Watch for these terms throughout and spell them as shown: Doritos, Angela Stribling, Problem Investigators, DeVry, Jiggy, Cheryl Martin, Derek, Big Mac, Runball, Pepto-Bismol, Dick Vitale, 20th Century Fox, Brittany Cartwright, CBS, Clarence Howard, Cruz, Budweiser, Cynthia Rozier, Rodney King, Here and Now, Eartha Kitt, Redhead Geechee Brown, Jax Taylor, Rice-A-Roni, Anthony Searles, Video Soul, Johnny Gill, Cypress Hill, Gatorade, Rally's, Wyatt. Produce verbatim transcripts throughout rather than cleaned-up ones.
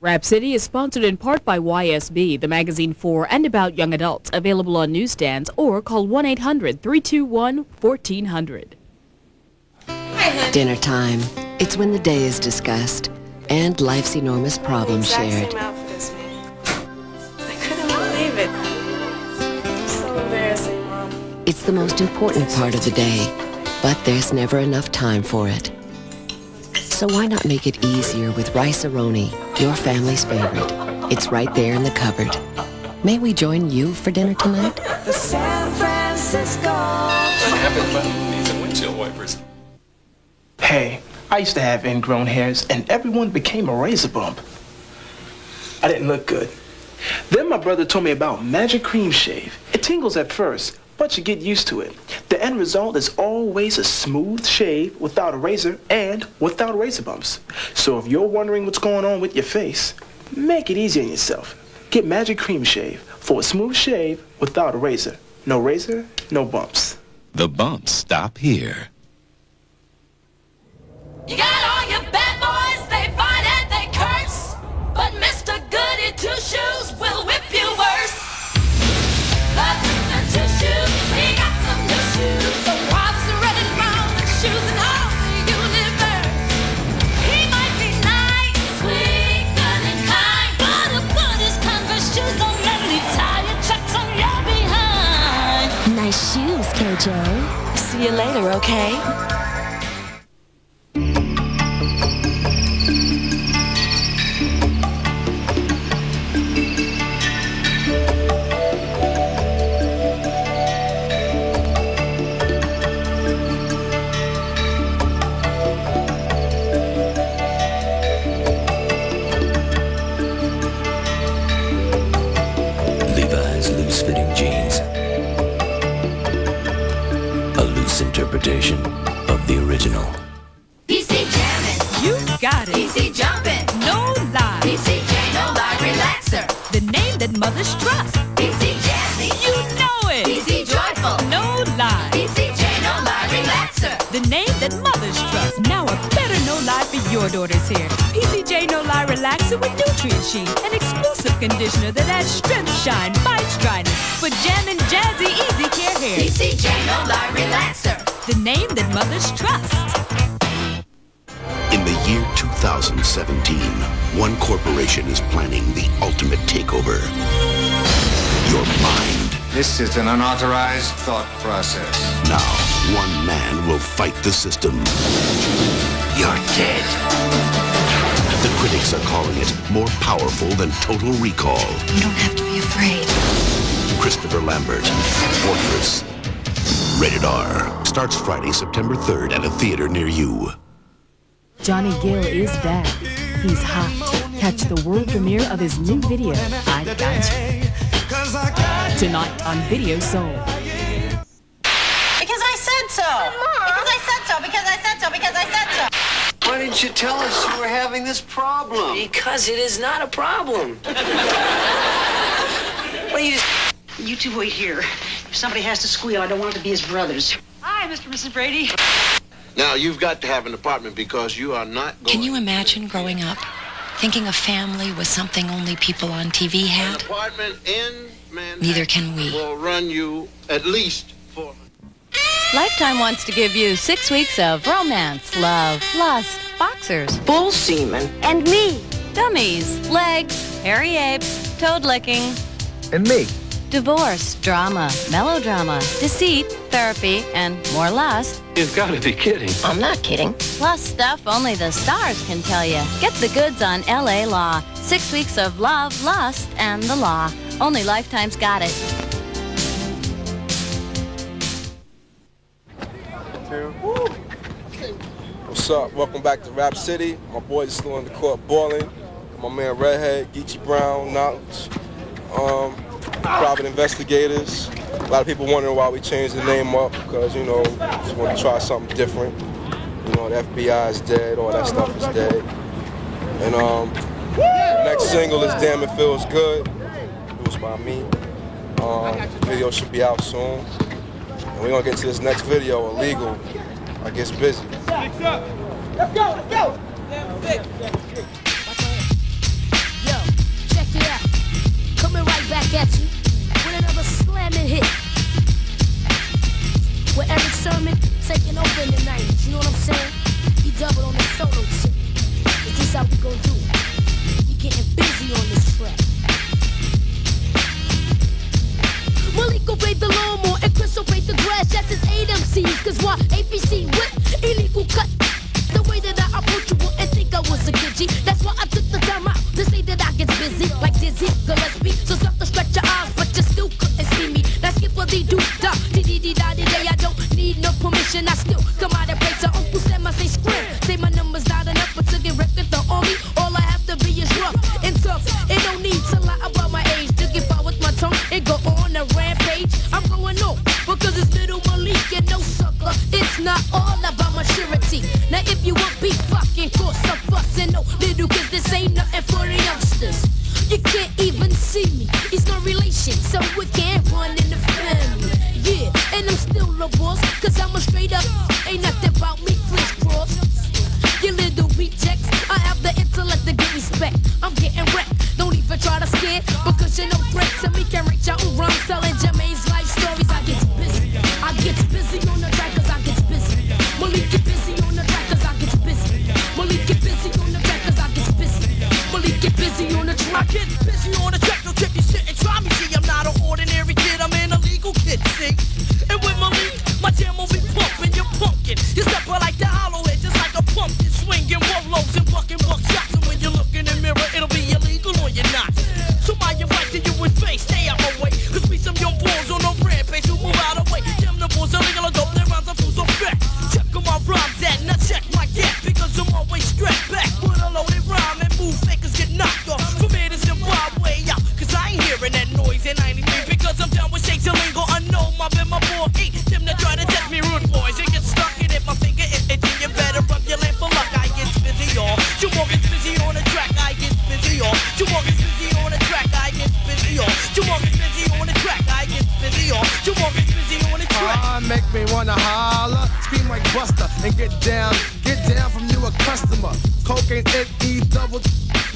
Rap City is sponsored in part by Y S B, the magazine for and about young adults, available on newsstands or call one eight hundred, three two one, fourteen hundred. Dinner time. It's when the day is discussed and life's enormous problems shared. Same outfit as me. I couldn't believe it. It's so embarrassing, Mom. It's the most important part of the day, but there's never enough time for it. So why not make it easier with rice-a-roni, your family's favorite? It's right there in the cupboard. May we join you for dinner tonight? The San Francisco. What happened when these are windshield wipers? Hey, I used to have ingrown hairs, and everyone became a razor bump. I didn't look good. Then my brother told me about Magic Cream Shave. It tingles at first, but you get used to it. The end result is always a smooth shave without a razor and without razor bumps. So if you're wondering what's going on with your face, make it easy on yourself. Get Magic Cream Shave for a smooth shave without a razor. No razor, no bumps. The bumps stop here. You got all your bad boys, they fight and they curse, but Mister Goody Two-Shoes will whip you worse. That's Shoes. He got some new shoes. Some wives are running around with shoes and all the universe. He might be nice, sweet, good and kind, but a good is Converse shoes don't let me tie your chucks on your behind. Nice shoes, K J. See you later, okay? Interpretation of the original. P C Jammin'. You got it. P C Jumpin'. No lie. P C J, no lie relaxer. The name that mothers trust. P C Jammin'. You know it. P C Joyful. No lie. P C J, no lie relaxer. The name that mothers trust. Now a better no lie for your daughters here. P C J, no lie relaxer with Nutrient Sheen, an exclusive conditioner that adds strength, shine, fight, dryness for Jammin' Jazzy Easy Care Hair. P C J, no lie relaxer. The name that mothers trust. In the year two thousand seventeen, one corporation is planning the ultimate takeover. Your mind. This is an unauthorized thought process. Now, one man will fight the system. You're dead. The critics are calling it more powerful than Total Recall. You don't have to be afraid. Christopher Lambert, Fortress. Rated R. Starts Friday, September third at a theater near you. Johnny Gill is back. He's hot. Catch the world premiere of his new video, I Got You. Tonight on Video Soul. Because I said so. Because I said so. Because I said so. Because I said so. Why didn't you tell us you were having this problem? Because it is not a problem. What do you... You two wait here. If somebody has to squeal, I don't want it to be his brothers. Hi, Mister and Missus Brady. Now, you've got to have an apartment because you are not going... Can you imagine growing up, thinking a family was something only people on T V had? An apartment in Manhattan. Neither can we. We'll run you at least for... Lifetime wants to give you six weeks of romance, love, lust, boxers, bull semen, and me. Dummies, legs, hairy apes, toad licking. And me. Divorce, drama, melodrama, deceit, therapy, and more lust. You've got to be kidding. I'm not kidding. Plus stuff only the stars can tell you. Get the goods on L A Law. Six weeks of love, lust, and the law. Only Lifetime's got it. What's up? Welcome back to Rap City. My boys are still on the court balling. My man Redhead, Geechee Brown, Knowledge. Um... Problem Investigators. A lot of people wondering why we changed the name up because, you know, just want to try something different. You know, the F B I is dead, all that stuff is dead. And um, next single is Damn It Feels Good. It was by me. Um, the video should be out soon. And we're going to get to this next video, Illegal. I Gets Busy. Let's go, let's go! Damn sick! Zig Gillespie. So something stretch your eyes, but you still couldn't see me. Let's get bloody do da dee dee dee da dee day. I don't need no permission. I still come out and play to Uncle Sam. I say scream. Say my number's not enough, but to get wrecked at the army. All I have to be is rough and tough. It don't need to lie about my age. To get by with my tongue and go on a rampage. I'm going off because it's little Malik and no sucker. It's not all about maturity. Now if you want beef, fucking course I'm fussing. No little kids, this ain't nothing for the youngsters. You can't even see me. It's no relation, so we can't run in the family. Yeah, and I'm still a boss, cause I'm a straight up. Ain't nothing about me, Chris Cross. You little rejects, I have the intellect to get respect. I'm getting wrecked, don't even try to scare, because you know threats and me can reach out and run, selling Jermaine's life stories. I get busy, I get busy on the track, cause I get busy. Malik get busy on the track, cause I get busy. Malik get busy on the track, cause I get busy. Malik get busy on the track. I get busy on the track, don't tip me shit and try me, see, I'm not an ordinary kid, I'm an illegal kid, see? And with Malik, my jam will be pumping, you're pumpkin. You step up like the hollow head, just like a pumpkin, swinging wallows and bucking buck shots. And when you look in the mirror, it'll be illegal or you're not. So my advice to you is face, stay out my way, cause we some young boys on a rampage who move out of way. Them the boys are legal or dope, their rhymes are fools on fact. Check on my rhymes at, now check my gap, because I'm always strapped back with a loaded rhyme and move fakers get knocked off. From here to Zimbabwe, out, cause I ain't hearing that noise in ninety-three, because I'm down with shakes and lingo, I know my and my boy eat. Them that try to test me rude boys, it gets stuck in it, my finger is itching, you better rub your lamp for luck. I get busy, y'all, you won't get busy on the track, I get busy, y'all, you won't get busy on the track, I get busy, y'all, you won't get busy on the track, I get busy, y'all, you won't get busy on the track. I make me wanna holler, scream like Buster, and get down, get down from you a customer. Coke ain't it, E double,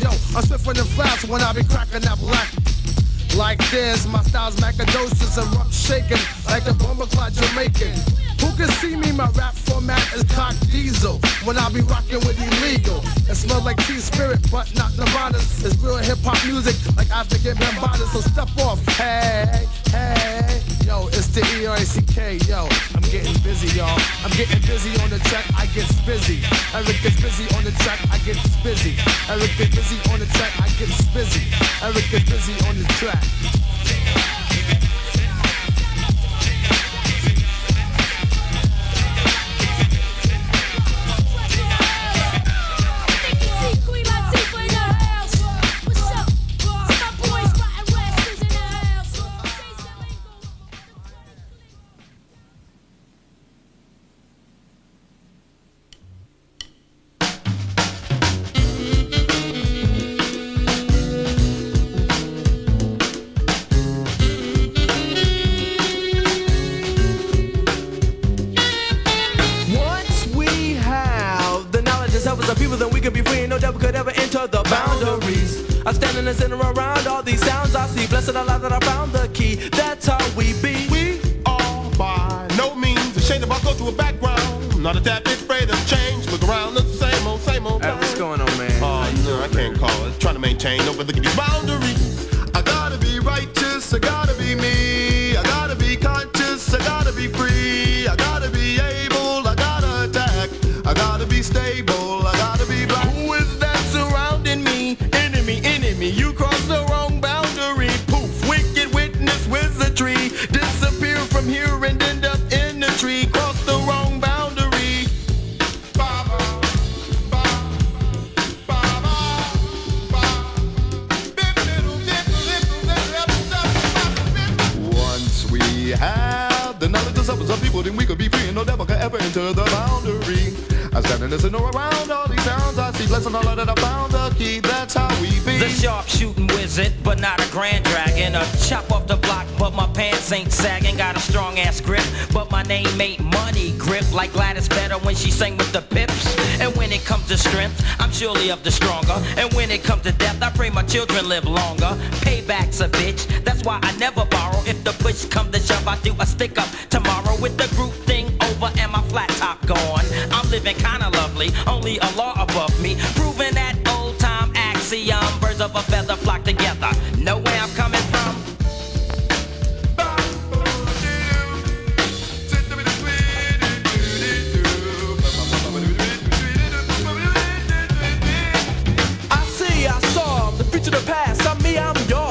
yo, I'm swift from the flash when I be cracking that black. Like this, my style's macadocious and rough shaking like a bomber clock Jamaican. Who can see me? My rap format is cock diesel when I be rocking with illegal. It smells like tea spirit, but not Nirvana's. It's real hip hop music, like I forget Bambada. So step off, hey, hey. Yo, it's the E R A C K, yo. I'm getting busy, y'all. I'm getting busy on the track, I get busy. Eric gets busy on the track, I get busy. Eric gets busy on the track, I get busy. Eric gets busy on the track. Of the stronger, and when it comes to death, I pray my children live longer. Payback's a bitch, that's why I never borrow. If the push comes to shove, I do a stick up tomorrow with the group thing over and my flat top gone. I'm living kinda lovely, only a law above me, proving that old time axiom: birds of a feather flock together. Know where I'm coming from? I'm me, I'm yours.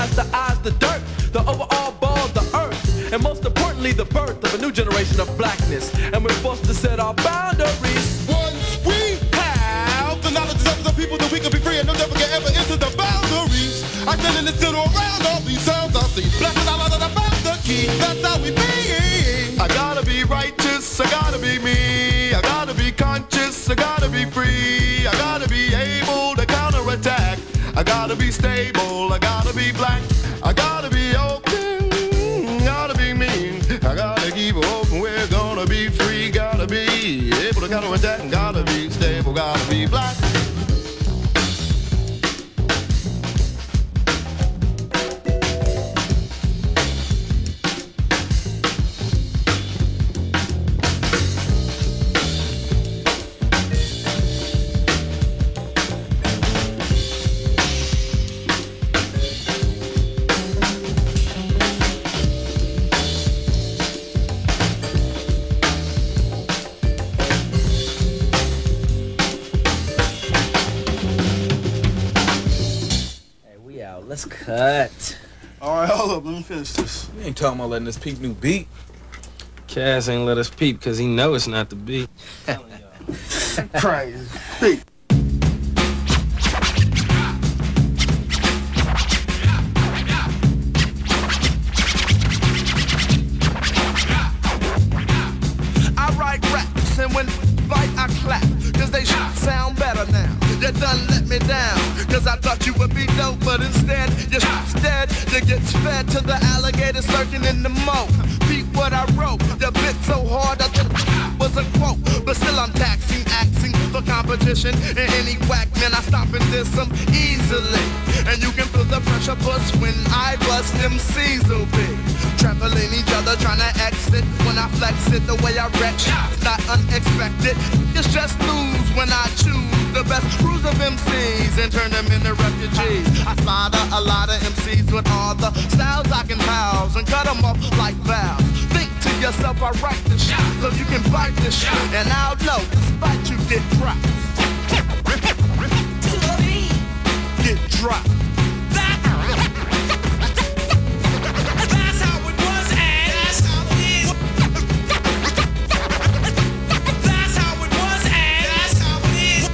eyes, the eyes, the dirt, the overall ball, the earth, and most importantly, the birth of a new generation of blackness. And we're forced to set our boundaries. Once we have the knowledge of the people that we can be free and no devil can ever enter the boundaries. I stand in the center around all these sounds I see. Black and I that I found the key. That's how we be. I gotta be righteous. I gotta be me. I gotta be conscious. I gotta be free. I gotta be able to counterattack. I gotta be stable, I gotta be black, I gotta be open, gotta be mean, I gotta keep open, we're gonna be free, gotta be able to counterattack, gotta be stable, gotta be black. Let's cut. All right, hold up. Let me finish this. You ain't talking about letting us peep new beat. Cass ain't let us peep because he know it's not the beat. Crazy. Peep. I write raps and when fight I clap because they should sound better now. You done let me down, cause I thought you would be dope, but instead, you're dead. You get fed to the alligators lurking in the moat. Beat what I wrote, you bit so hard I thought it was a quote. But still I'm taxing, axing for competition. And any whack man I stop and diss them easily. And you can feel the pressure bust when I bust them C's will be. Trampling each other, trying to exit. When I flex it, the way I wreck it's not unexpected. It's just lose when I choose. The best crews of M Cs and turn them into refugees. I slaughter a lot of M Cs with all the styles I can house and cut them up like valves. Think to yourself, I write this shit so you can bite this shit. And I'll know, despite you get dropped. Get dropped. That's how it was, and that's how it is. That's how it was, and that's how it is.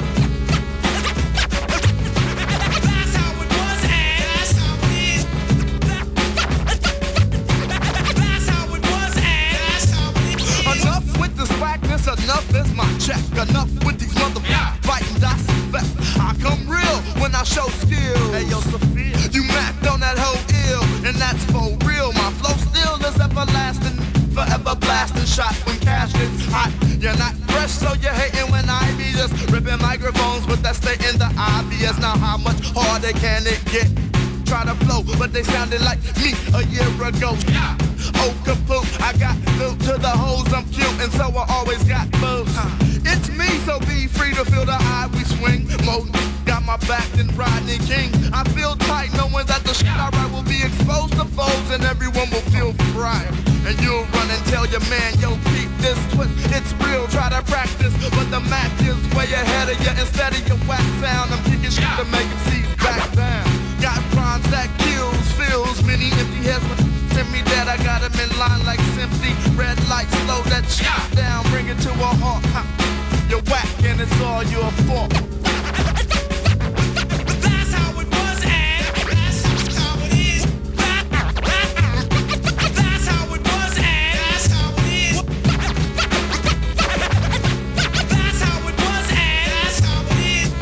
Enough is my check, enough with these motherfuckers yeah. Biting dissect. I come real when I show skills. Hey yo, Sophia, you mapped on that whole ill, and that's for real. My flow still is everlasting, forever blasting shots when cash gets hot. You're not fresh, so you're hating when I be just ripping microphones with that state in the obvious. Now how much harder can it get? Try to flow, but they sounded like me a year ago. Yeah. Oh, kaput, I got built to the holes, I'm cute, and so I always got moves. Huh. It's me, so be free to feel the eye we swing. Mo got my back than Rodney King. I feel tight knowing that the shit I write will be exposed to foes, and everyone will feel fried. And you'll run and tell your man, yo, keep this twist. It's real, try to practice, but the Mac is way ahead of you. Instead of your whack sound, I'm kicking shit to make them see back down. Got rhymes that kills, fills many empty heads with me that I got him in line like simply red light, slow that shit down, bring it to a halt. Huh. You're whack and it's all your fault. That's how it was and that's how it is. That's how it was and that's how it is. That's how it was and that's how it is. That's how it was and that's how it is.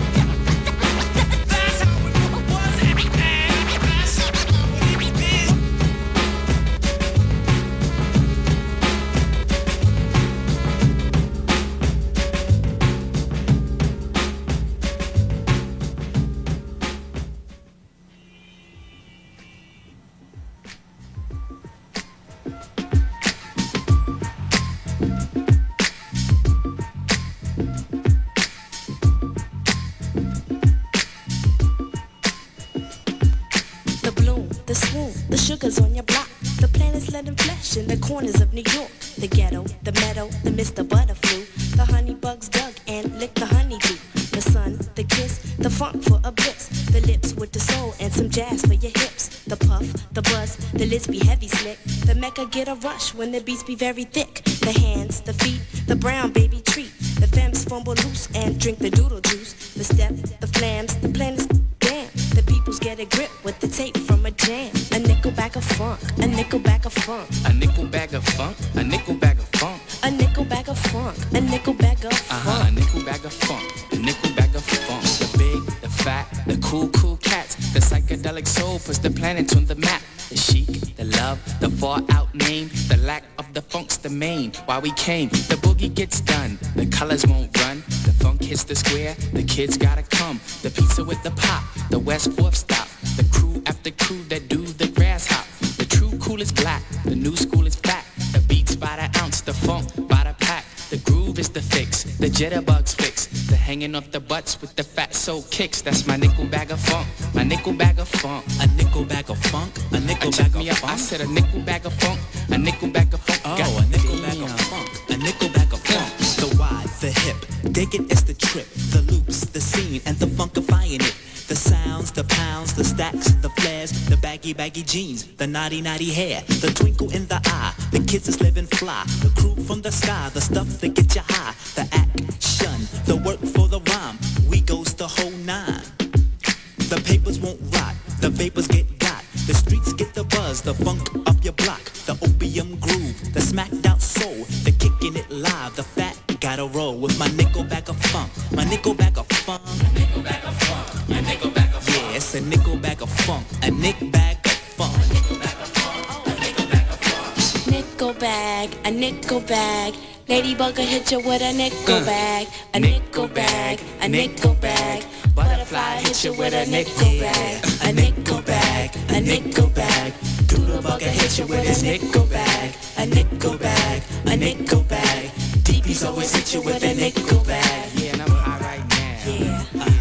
Corners of New York, the ghetto, the meadow, the Mister Butterfly, the honeybugs dug and licked the honeydew, the sun, the kiss, the funk for a bliss, the lips with the soul and some jazz for your hips, the puff, the buzz, the lids be heavy slick, the mecca get a rush when the beats be very thick, the hands, the feet, the brown baby treat, the femmes fumble loose and drink the doodle juice, the step, the flams, the plan is damn, the peoples get a grip with the tape from a jam, a nickel bag of funk, a nickel bag of funk, a nickel bag of funk, a nickel bag of funk, a nickel bag of funk, a nickel bag of funk, uh-huh, a nickel bag of funk, a nickel bag of funk, the big, the fat, the cool, cool cats, the psychedelic soul puts the planet on the map. The chic, the love, the far out name, the lack of the funk's the main, why we came, the boogie gets done, the colors won't run, the funk hits the square, the kids gotta come, the pizza with the pop, the West Fourth stop, the crew after crew that do the grass hop, the true cool is black, the new school is back, the beats by the ounce, the funk by the pack, the groove is the fix, the jitterbugs fix, the hanging off the butts with the fat soul kicks. That's my nickel bag of funk, my nickel bag of funk, a nickel bag of funk, a nickel bag of funk. I said a nickel bag of funk, a nickel bag of funk. Oh, a nickel bag of funk, a nickel bag of funk. The wide, the hip, dig it, it's the trip, the loops, the scene, and the funkifying it. The sounds, the pounds, the stacks, the flares, the baggy, baggy jeans, the naughty, naughty hair, the twinkle in the eye, the kids is living fly, the crew from the sky, the stuff that get you high, the action, the work for the rhyme, we goes the whole nine. The papers won't rot, the vapors get got, the streets get the buzz, the funk up your block, the opium groove, the smacked out soul, the kicking it live, the fat gotta roll with my nickel back of funk, my nickel back of funk, my nickel back of funk. A nickel bag of funk. Yeah, it's a nickel bag of funk. A nick bag of funk. A nickel bag of funk. A nickel bag of funk. Nickel bag, a nickel bag. Ladybugger hit you with a nickel uh, bag. A nickel bag, a nickel bag. Butterfly hit you with a nickel bag. A nickel bag, a nickel bag. Doodlebugger hit you with a nickel bag. A nickel bag, a nickel bag. D P's always hit you with a nickel bag. Yeah, and I'm high right now. Yeah. Uh-huh.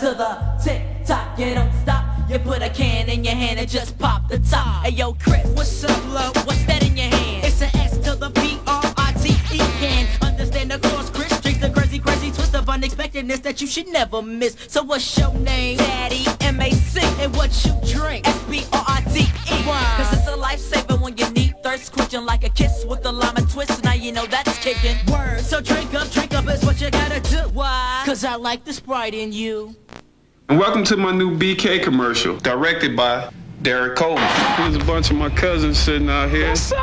To the tick-tock, you don't stop. You put a can in your hand and just pop the top. Hey yo, Chris, what's up, love? What's that in your hand? It's an S to the P R I T E. Can understand the cross, Chris streaks, the crazy, crazy twist of unexpectedness that you should never miss. So what's your name? Daddy M A C. And what you drink? S B R I T E. Why? Cause it's a lifesaver when you need thirst, squishing like a kiss with a lime and twist. Now you know that's kicking. Word. So drink up, drink up is what you gotta do. Why? Cause I like the Sprite in you. And welcome to my new B K commercial, directed by Derek Coleman. There's a bunch of my cousins sitting out here. What's up?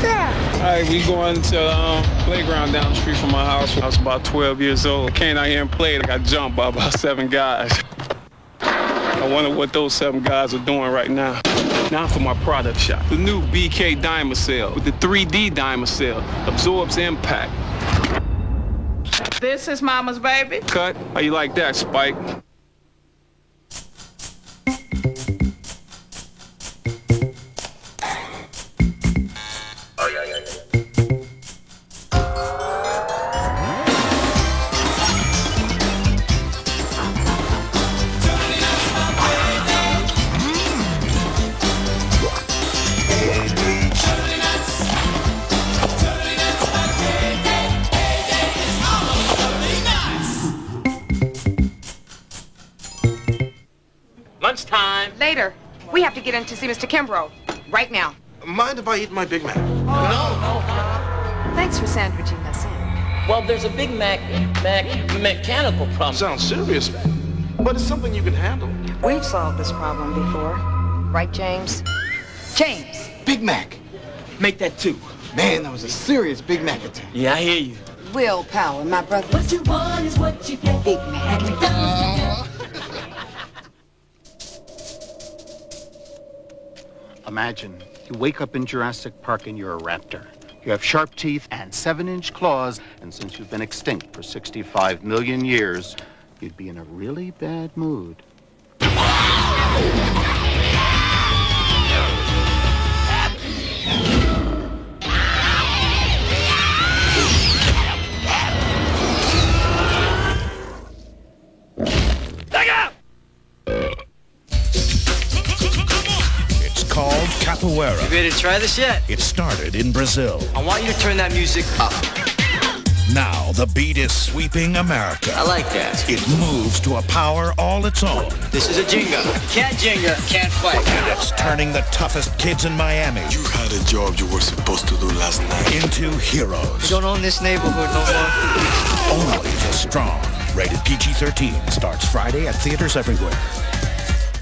Yeah. All right, we going to the um, playground down the street from my house. I was about twelve years old. I came out here and played. I got jumped by about seven guys. I wonder what those seven guys are doing right now. Now for my product shot. The new B K Dimer Cell with the three D Dimer Cell. Absorbs impact. This is Mama's baby. Cut. How you like that, Spike? Later. We have to get in to see Mister Kimbrough. Right now. Mind if I eat my Big Mac? Oh, no, no. Thanks for sandwiching us in. Well, there's a Big Mac, Mac mechanical problem. Sounds serious, but it's something you can handle. We've solved this problem before. Right, James? James! Big Mac. Make that two. Man, that was a serious Big Mac attack. Yeah, I hear you. Will Power, my brother. What you want is what you get. Big Mac. Uh-huh. Imagine, you wake up in Jurassic Park and you're a raptor. You have sharp teeth and seven-inch claws, and since you've been extinct for sixty-five million years, you'd be in a really bad mood. Capoeira. You ready to try this yet? It started in Brazil. I want you to turn that music up. Now the beat is sweeping America. I like that. It moves to a power all its own. This is a Ginga. Can't Ginga, can't fight. And it's turning the toughest kids in Miami. You had a job you were supposed to do last night. Into heroes. You don't own this neighborhood no more. Only the strong. Rated P G thirteen. Starts Friday at theaters everywhere.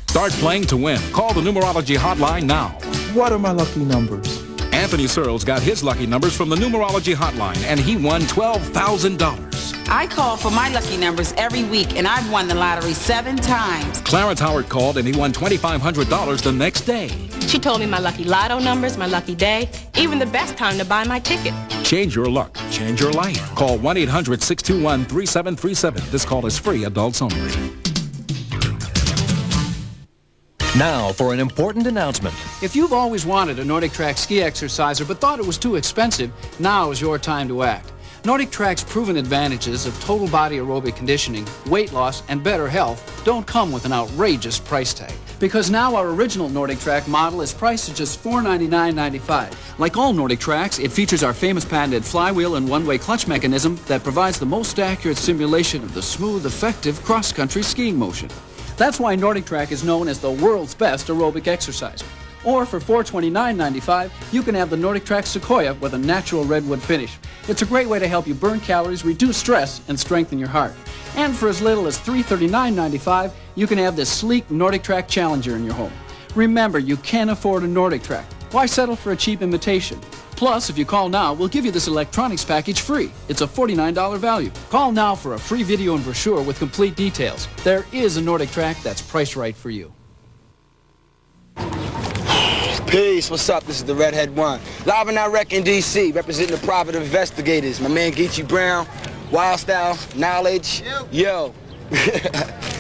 Start playing to win. Call the numerology hotline now. What are my lucky numbers? Anthony Searles got his lucky numbers from the numerology hotline, and he won twelve thousand dollars. I call for my lucky numbers every week, and I've won the lottery seven times. Clarence Howard called, and he won twenty-five hundred dollars the next day. She told me my lucky lotto numbers, my lucky day, even the best time to buy my ticket. Change your luck. Change your life. Call one eight hundred, six two one, three seven three seven. This call is free, adults only. Now for an important announcement. If you've always wanted a Nordic Track ski exerciser but thought it was too expensive, now is your time to act. Nordic Track's proven advantages of total body aerobic conditioning, weight loss, and better health don't come with an outrageous price tag. Because now our original Nordic Track model is priced at just four ninety-nine ninety-five. Like all Nordic Tracks, it features our famous patented flywheel and one-way clutch mechanism that provides the most accurate simulation of the smooth, effective cross-country skiing motion. That's why Nordic Track is known as the world's best aerobic exerciser. Or for four twenty-nine ninety-five, you can have the Nordic Track Sequoia with a natural redwood finish. It's a great way to help you burn calories, reduce stress, and strengthen your heart. And for as little as three thirty-nine ninety-five, you can have this sleek Nordic Track Challenger in your home. Remember, you can afford a Nordic Track. Why settle for a cheap imitation? Plus, if you call now, we'll give you this electronics package free. It's a forty-nine dollar value. Call now for a free video and brochure with complete details. There is a Nordic Track that's priced right for you. Peace, what's up? This is the Redhead One. Live and direct in D C, representing the private investigators. My man Geechee Brown, Wild Style, Knowledge. Yep. Yo.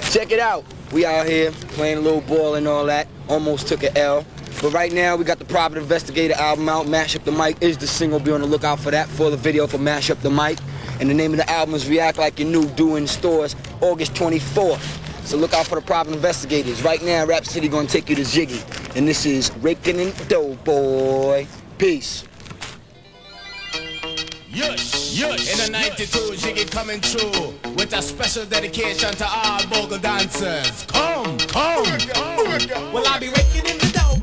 Check it out. We out here playing a little ball and all that. Almost took an L. But right now, we got the Private Investigator album out. Mash Up the Mic is the single. Be on the lookout for that. For the video for Mash Up the Mic. And the name of the album is React Like You're New, due in stores August twenty-fourth. So look out for the Private Investigators. Right now, Rap City gonna take you to Jiggy. And this is Raking and Dough Boy. Peace. Yes, yes, in the ninety-two, yes. Jiggy coming through with a special dedication to all Bogle dancers. Come, come, come. Will I be raking in the dough?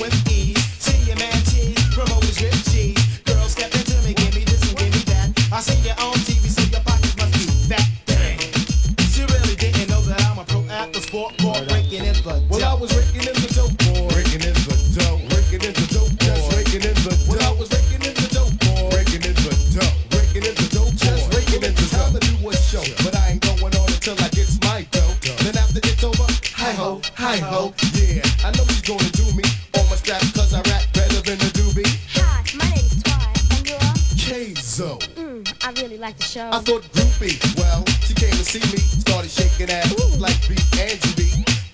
With ease, see your man cheese, promoters with cheese, girls step into me, give me this and give Doobie. Hi, my name is Twi, and you're K-Zo. Mm, I really like the show. I thought groupie. Well, she came to see me, started shaking ass like B and G B.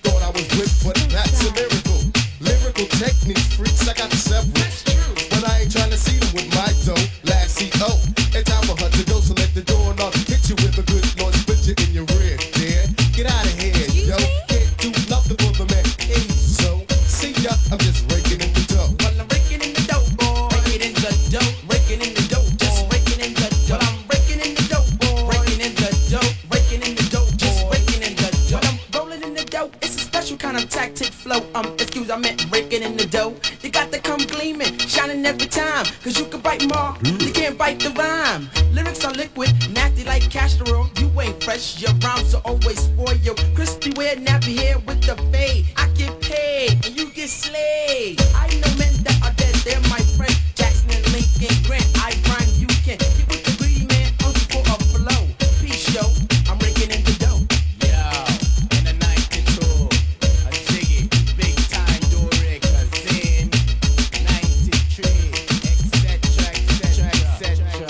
Thought I was with, but that's a miracle. Lyrical techniques, freaks, I got several. But I ain't trying to see them with my dough. Last C O, it's time for her to go, so let the door knock. Hit you with a good noise, put you in your rear, dear. Get out of here, Excuse yo. Me? Can't do nothing for the man. K-Zo. See ya, I'm just raking in the dough. Well, I'm raking in the dough, boy. Raking in the dough. Raking in the dough, just raking in the dough. Well, I'm raking in the dough, boy. Raking in the dough. Raking in the dough, just raking in the dough. Well, I'm rolling in the dough. It's a special kind of tactic flow. Um, excuse, I meant raking in the dough. You got to come gleaming, shining every time. Cause you can bite more, you can't bite the rhyme. Lyrics are liquid, nasty like casserole. You ain't fresh, your rhymes are always spoiled. Crispy wear, nappy hair with the fade. I get paid, and you get slayed. I know men that are dead, they're my friend. Jackson and Lincoln Grant, I rhyme, you can get with the greedy man, on for a flow. Peace, yo, I'm raking in the dough. Yo, in the night control, a Jiggy, big time Derek, a Zen, ninety-three, et cetera, et cetera,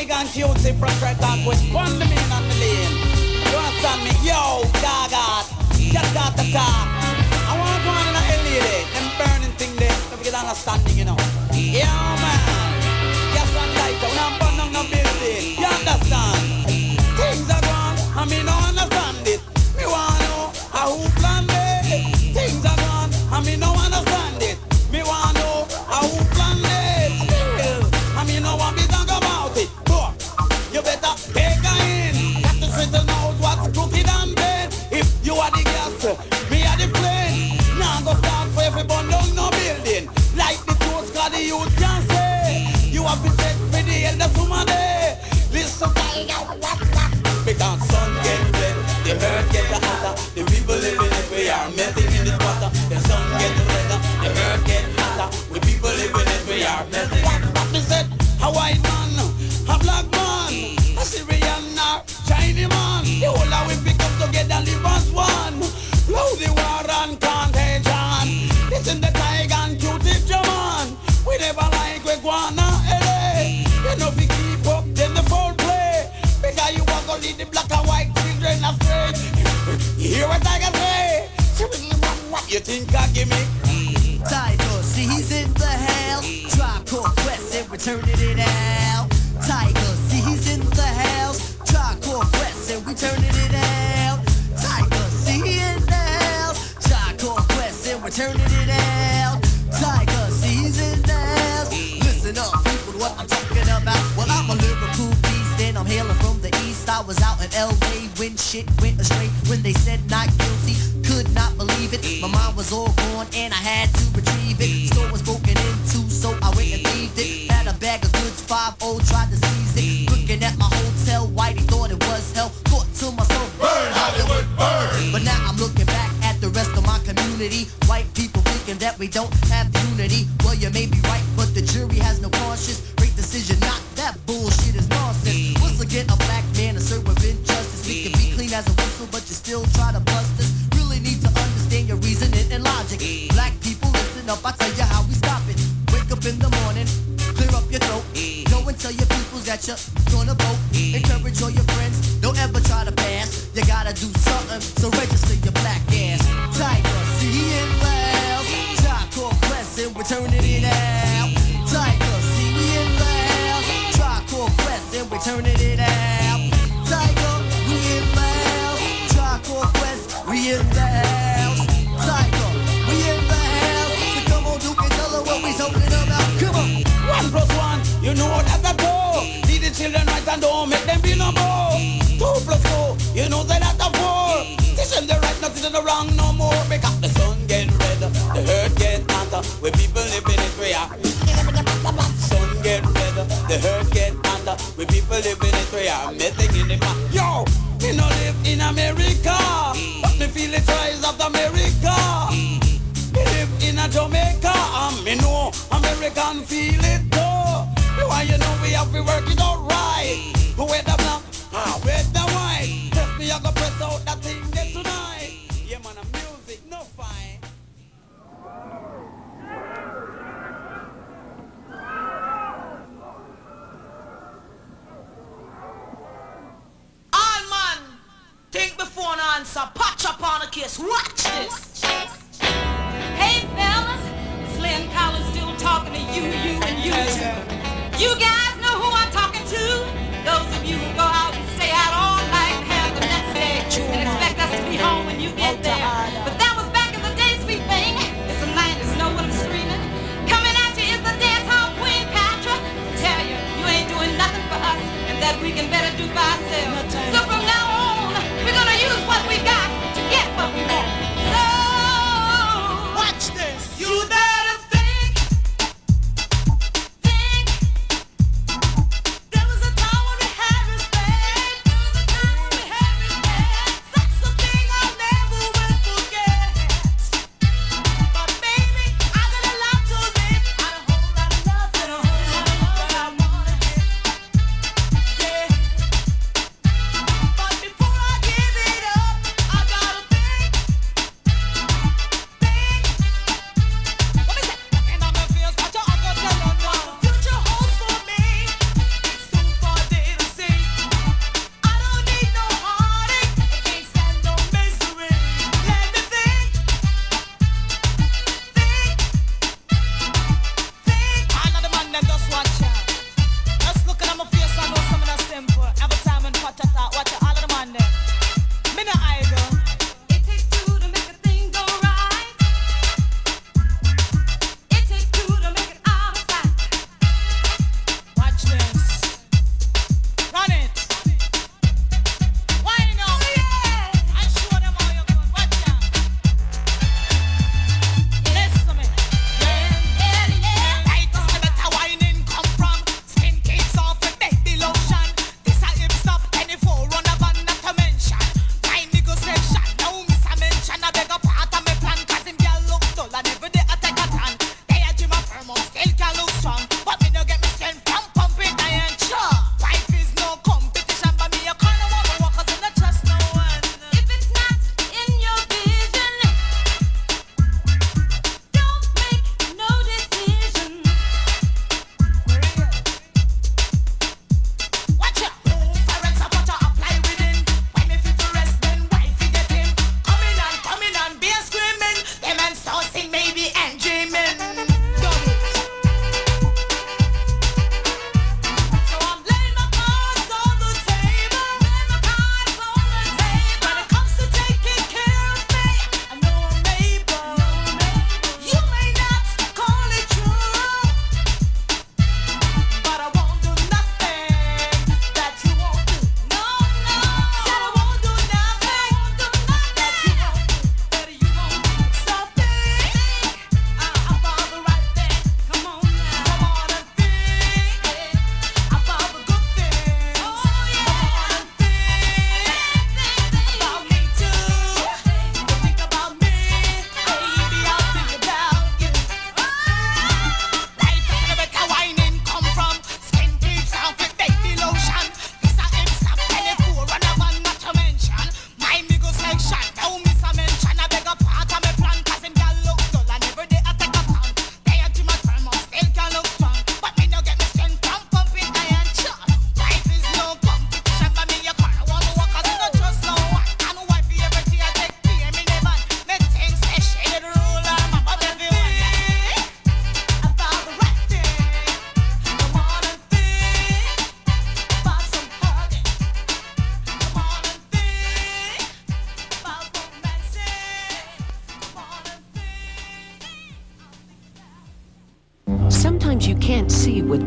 Niggas use it from Red Dog with one the man on the lane. You understand me? Yo, dog out. Just out the car. I want one in the L A there. Them burning thing there. Don't forget understanding, you know. Yo, man. Just one light. We're not burning no building. You understand? Things are gone. I mean, I understand it. Me want to know how who planned it. Things are gone. I mean, I understand it. Me want to know how who planned it. I mean, I want me to talk about it. But you better take her in. Got to straighten out what's crooked and bad. If you are the gas, me are the plane. Now go start for every bond down no building. Like the toast, cause the youth can say. You have to take for the elders who are there. Listen, I got what, what. Because sun gets red, the earth gets hotter. The people living it, we are melting in this water. The sun gets redder, the earth gets hotter. We people living it, we are melting. What, what is it? A white man, a black man, a Syrian, a Chinese man. The whole of we pick up together, live as one. Lousy war and contagion. This is the tiger and cutie German. We never like we guana, eh? You know we keep up, then the full play. Because you want to lead the black and white children astray. You hear what I can say? You think I give me? Tiger, see he's in the hell. Tribe called Quest and returning it out. Tiger, see he's in the house. Tribe called Quest and returning it out. Tiger, see he in the house. Tribe called Quest and returning it out. Tiger, see he's in the house. Listen up, people, what I'm talking about. Well, I'm a lyrical beast and I'm hailing from the east. I was out in L A when shit went astray. When they said not guilty, could not believe it. My mind was all gone and I had to retrieve it. Store was broken into, so I went and thieved it. Had a bag of goods, five oh tried to seize it. Looking at my hotel, Whitey thought it was hell. Thought to myself, burn Hollywood, burn. But now I'm looking back at the rest of my community. White people thinking that we don't have unity. Well, you may be right, but the jury has no conscience. Great decision, not that bullshit is nonsense. Once again, a black man, a servant of injustice. We can be clean as a whistle, but you still try to bust us. Need to understand your reasoning and logic. Black people, listen up, I tell you how we stop it. Wake up in the morning, clear up your throat. Go and tell your peoples that you're gonna vote. Encourage all your friends, don't ever try to pass. You gotta do something, so register your black ass. Tiger, see he in the house. Try call Crescent, we're turning it out. Tiger, see he in the house. Try call Crescent, we're turning it out. Tiger, we in the house. Try call Crescent. We in the house, Tiger. We in the house. So come on, you can tell her what we talking about. Come on, one plus one, you know that's a two. Lead the children right and don't make them be no more. Two plus two, you know that that's a four. Teach them the right, not teach them the wrong no more. Because the sun get red, the earth get hotter. We people living it, we are. Sun get red, the earth get hotter. We people living it, we are. Nothing in the back, yo. Me no live in America, but me feel the rise of America. Me live in a Jamaica, and me know American feel it too. Me want you know we have to work it out right. Who wear the black, I wear the white. Test me, I go press out that thing there tonight. Yeah man, the music no fine. Think before an answer, patch up on a kiss, watch this! Hey fellas, Slim Collins still talking to you, you and you too. You guys know who I'm talking to? Those of you who go out and stay out all night and have the next day and expect us to be home when you get there. But that was back in the day, sweet thing. It's the nineties, know what I'm screaming. Coming at you is the dance hall queen, Patra. To tell you, you ain't doing nothing for us and that we can better do by ourselves. So from now on, we're gonna use what we got to get what we want. So, watch this. You better think, think. There was a time when we had respect. There was a time when we had respect. That's the thing I never will forget. But baby, I got a lot to live. I got a whole lot of love and a whole lot of love that I wanna give. Yeah.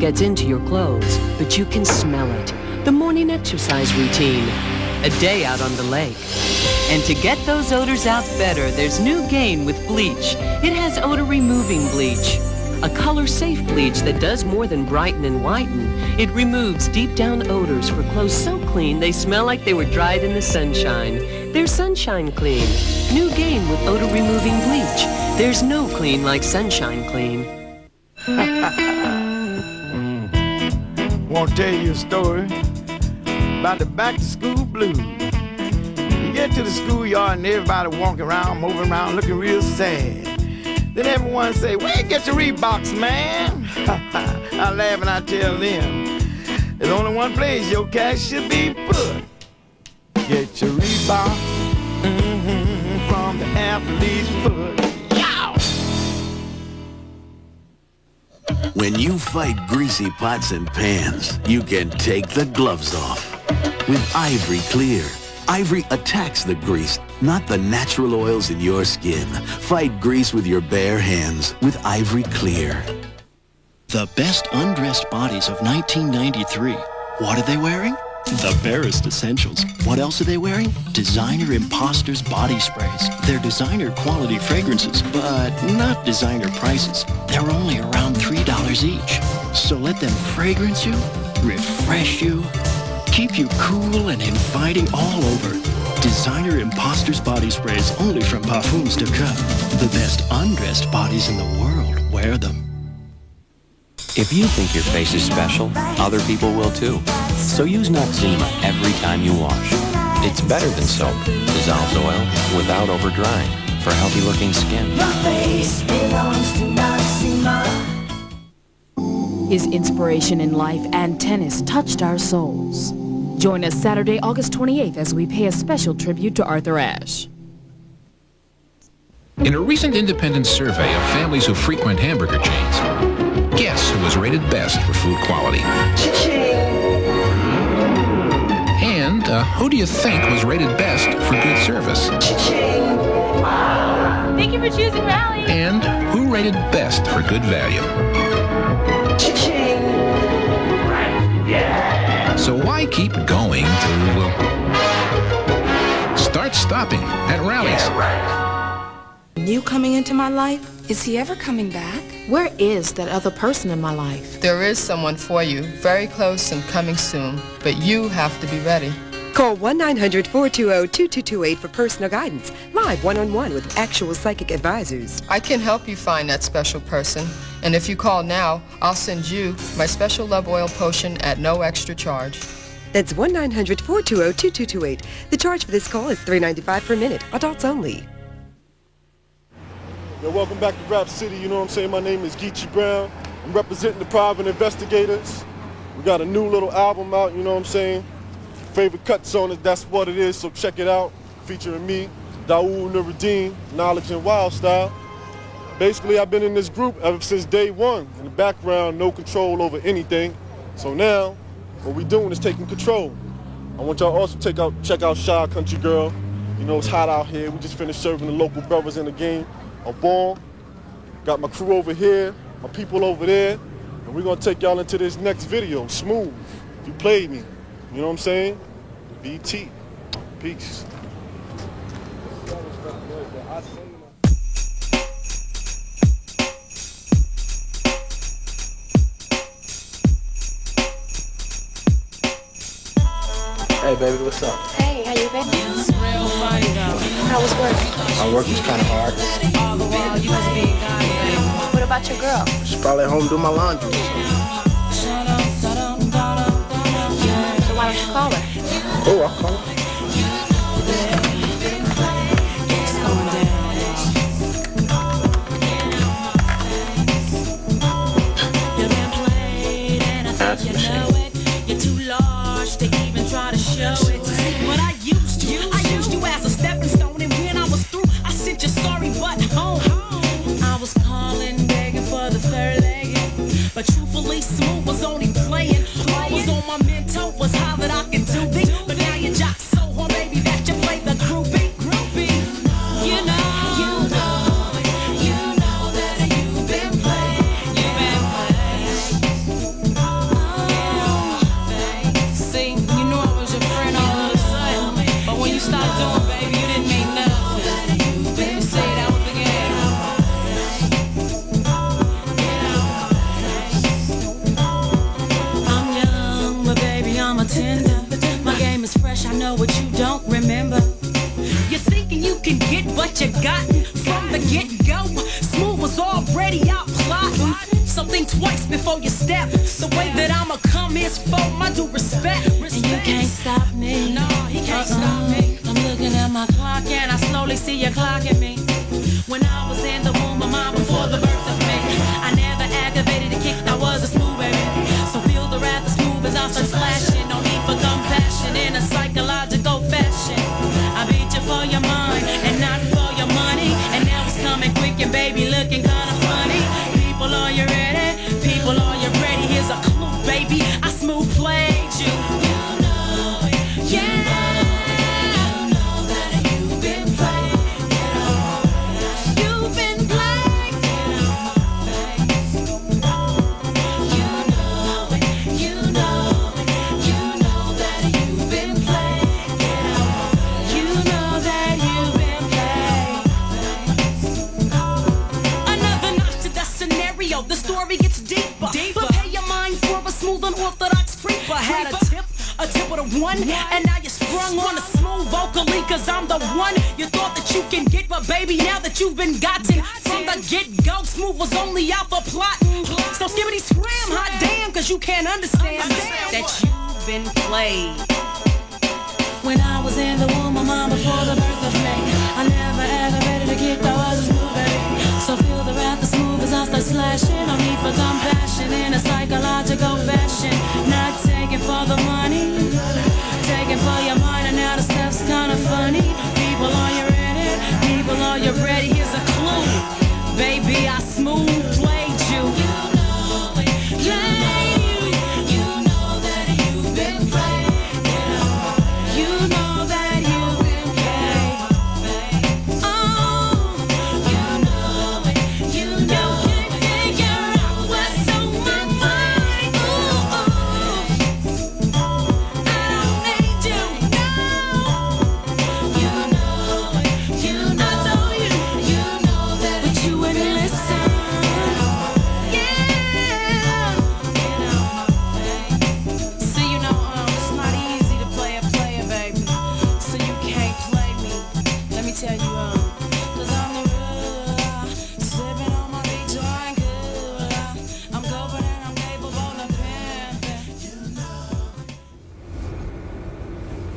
gets into your clothes, but you can smell it. The morning exercise routine, a day out on the lake. And to get those odors out better, there's new Gain with bleach. It has odor-removing bleach, a color-safe bleach that does more than brighten and whiten. It removes deep-down odors for clothes so clean they smell like they were dried in the sunshine. They're sunshine clean. New Gain with odor-removing bleach. There's no clean like sunshine clean. Won't tell you a story about the back-to-school blues. You get to the schoolyard and everybody walking around, moving around, looking real sad. Then everyone say, "Where you get your Reeboks, man?" I laugh and I tell them, "There's only one place your cash should be put. Get your Reebok mm-hmm, from the athlete's foot." Yow! When you fight greasy pots and pans, you can take the gloves off with Ivory Clear. Ivory attacks the grease, not the natural oils in your skin. Fight grease with your bare hands with Ivory Clear. The best undressed bodies of nineteen ninety-three. What are they wearing? The barest essentials. What else are they wearing? Designer Imposter's body sprays. They're designer quality fragrances, but not designer prices. They're only around three dollars each. So let them fragrance you, refresh you, keep you cool and inviting all over. Designer Imposter's body sprays, only from Parfums de Coeur. The best undressed bodies in the world wear them. If you think your face is special, other people will too. So use Noxzema every time you wash. It's better than soap. Dissolves oil without overdrying for healthy looking skin. Your face belongs to Noxzema. His inspiration in life and tennis touched our souls. Join us Saturday, August twenty-eighth, as we pay a special tribute to Arthur Ashe. In a recent independent survey of families who frequent hamburger chains, guess who was rated best for food quality? And uh, who do you think was rated best for good service? Thank you for choosing Rally's. And who rated best for good value? So why keep going to start stopping at Rally's? New coming into my life? Is he ever coming back? Where is that other person in my life? There is someone for you, very close and coming soon, but you have to be ready. Call one nine hundred, four two zero, two two two eight for personal guidance, live one-on-one with actual psychic advisors. I can help you find that special person. And if you call now, I'll send you my special love oil potion at no extra charge. That's one nine hundred, four two zero, two two two eight. The charge for this call is three ninety-five per minute, adults only. Yo, welcome back to Rap City, you know what I'm saying? My name is Geechee Brown. I'm representing the Problem Investigators. We got a new little album out, you know what I'm saying? Favorite cuts on it, that's what it is, so check it out. Featuring me, Daoud Nuruddin, Knowledge and Wild Style. Basically, I've been in this group ever since day one. In the background, no control over anything. So now, what we doing is taking control. I want y'all also take out, check out Shy Country Girl. You know, it's hot out here. We just finished serving the local brothers in the game. I'm born, got my crew over here, my people over there, and we're gonna take y'all into this next video, smooth. If you played me, you know what I'm saying? B T, peace. Hey baby, what's up? Hey, how you been? How was work? My work was kind of hard. What about your girl? She's probably at home doing my laundry. So why don't you call her? Oh, I'll call her. That's for sure. What I used to, I used you as a stepping stone, and when I was through, I sent your sorry butt home. I was calling, begging for the third leg, but truthfully, Smooth was only playing. I was on my mentor, was how that I could do things, but now your jock so hard, baby, that you play the groupie, groupie. You know, you know, you know that you've been playing, you've been playing. say you knew I was your friend all of a sudden, but when you stopped doing, baby, you didn't mean nothing. Didn't say that was the game. I'm young, but baby, I'm a tender. My game is fresh, I know what you don't remember. You're thinking you can get what you got from the get-go. Smooth was already out plotting. So think twice before you step. The way that I'ma come is for my due respect. And you can't stop me. No, he can't uh-uh. stop me. I'm looking at my clock and I slowly see you clocking me. When I was in the womb of mine before the birth of me, I never aggravated a kick. I was a smooth baby. So feel the wrath of smooth as I start slashing. No need for compassion in a psychological fashion. I beat you for your mind and not for your money. And now it's coming quick and baby looking kinda funny. People, are you ready? People, are you ready? Here's a clue, baby. I smooth played you. You know it. You yeah. know, you know that you've been played. You've been played. You know it. You know it. You know that you've been played. You know that you've been played. Another knock to that scenario. The story gets deeper. deeper. Smooth unorthodox creeper. Had a tip, a tip with a one, and now you sprung on a smooth vocally, cause I'm the one you thought that you can get, but baby, now that you've been gotten from the get-go, smooth was only out for plotting. So skibbity scram, hot damn, cause you can't understand that you've been played. When I was in the womb of mine before the birth of me, I never aggravated a kid, though I was a smooth baby. So feel the wrath of smooth as I start slashing. No need for compassion in a psychological fashion. Not taking for the money, taking for your mind, and now the stuff's kinda funny. People, are you ready? People, are you ready? Here's a clue. Baby, I smooth played you. You know it. Played you. You know that you've been played. You know.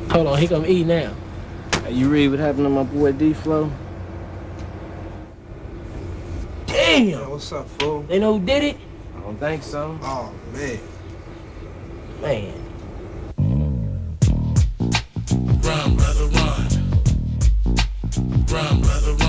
Hold on, he gonna eat now. Hey, you read what happened to my boy D-Flow? Damn! Yo, what's up, fool? They know who did it? I don't think so. Oh, man. Man. Run, brother, run. Run, brother, run.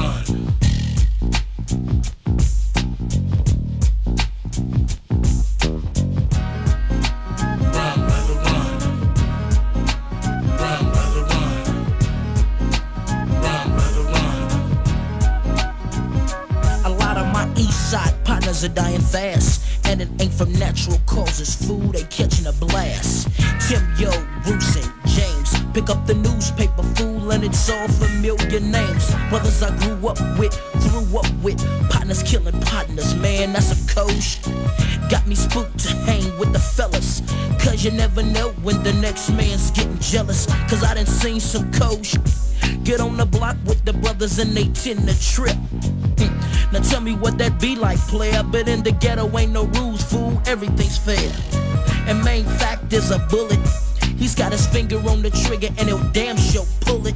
Are dying fast, and it ain't from natural causes. Food, they catching a blast. Tim, yo, Bruce, and James, pick up the newspaper, fool, and it's all familiar names. Brothers I grew up with, threw up with, partners killing partners, man, that's a cold shit. Got me spooked to hang with the fellas, cause you never know when the next man's getting jealous. Cause I done seen some cold shit. Get on the block with the brothers and they tend to trip. Now tell me what that be like, player. But in the ghetto ain't no rules, fool, everything's fair. And main fact is a bullet. He's got his finger on the trigger and he'll damn sure pull it.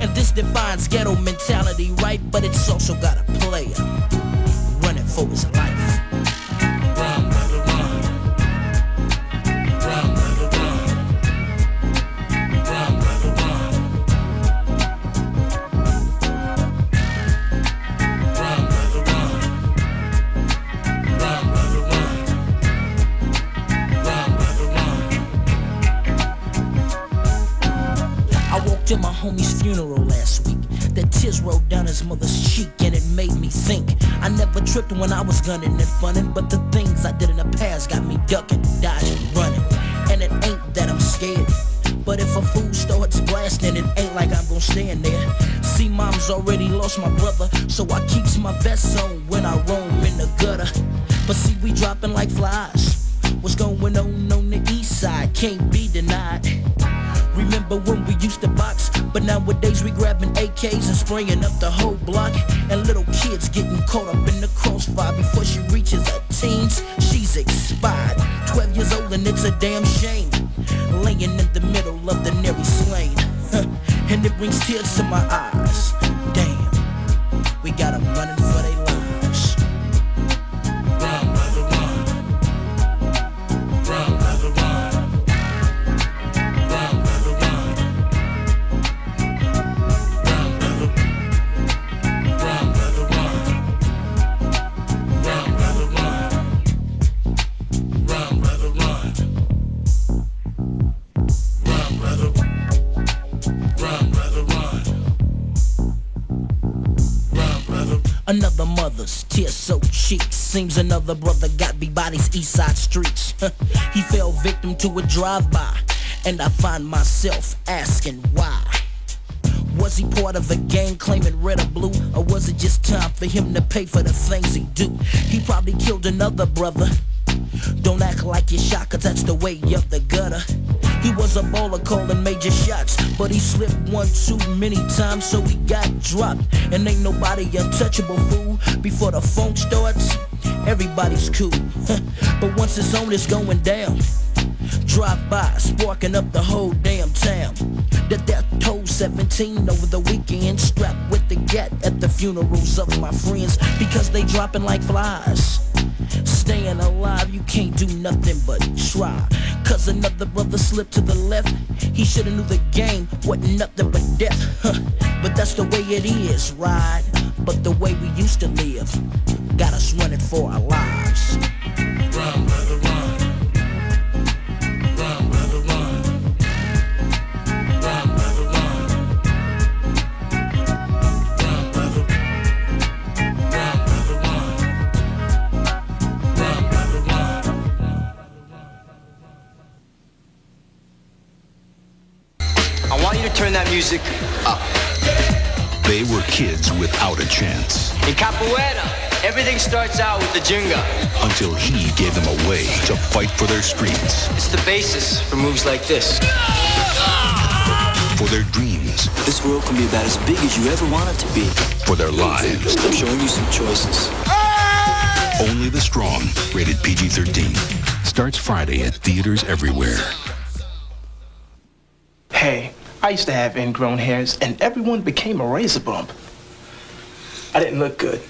And this defines ghetto mentality, right? But it's also got a player running for his life. To my homie's funeral last week, the tears rolled down his mother's cheek, and it made me think. I never tripped when I was gunning and funning, but the things I did in the past got me ducking, dodging, running. And it ain't that I'm scared, but if a fool starts blasting, it ain't like I'm gonna stand there. See, mom's already lost my brother, so I keeps my vest on when I roam in the gutter. But see, we dropping like flies. What's going on on the east side can't be denied. Remember when we used to box, but nowadays we grabbing A Ks and spraying up the whole block. And little kids getting caught up in the crossfire before she reaches her teens. She's expired, twelve years old, and it's a damn shame, laying in the middle of the nary slain. And it brings tears to my eyes. Damn, we got them running for their lives. Run, brother, run. Run, brother, run. Another mother's tear soaked cheeks. Seems another brother got me by these east side streets. He fell victim to a drive-by, and I find myself asking why. Was he part of a gang claiming red or blue, or was it just time for him to pay for the things he do? He probably killed another brother. Don't act like you're shocked, cause that's the way of the gutter. He was a baller calling major shots, but he slipped one too many times, so he got dropped. And ain't nobody untouchable, fool. Before the funk starts, everybody's cool. But once it's on, it's going down. Drive by, sparking up the whole damn town. The death toll seventeen over the weekend, strapped with the gat at the funerals of my friends, because they dropping like flies. Staying alive, you can't do nothing but try. Cause another brother slipped to the left. He shoulda knew the game wasn't nothing but death. Huh. But that's the way it is, right? But the way we used to live got us running for our lives. Run, brother, run. Run, brother, run. Run, brother, run. Run, brother. Run, brother, run. Run, brother, run. I want you to turn that music up. They were kids without a chance. In capoeira, everything starts out with the Ginga. Until he gave them a way to fight for their streets. It's the basis for moves like this. For their dreams. This world can be about as big as you ever want it to be. For their lives. I'm showing you some choices. Hey! Only the Strong, rated P G thirteen. Starts Friday at theaters everywhere. Hey. I used to have ingrown hairs, and everyone became a razor bump. I didn't look good.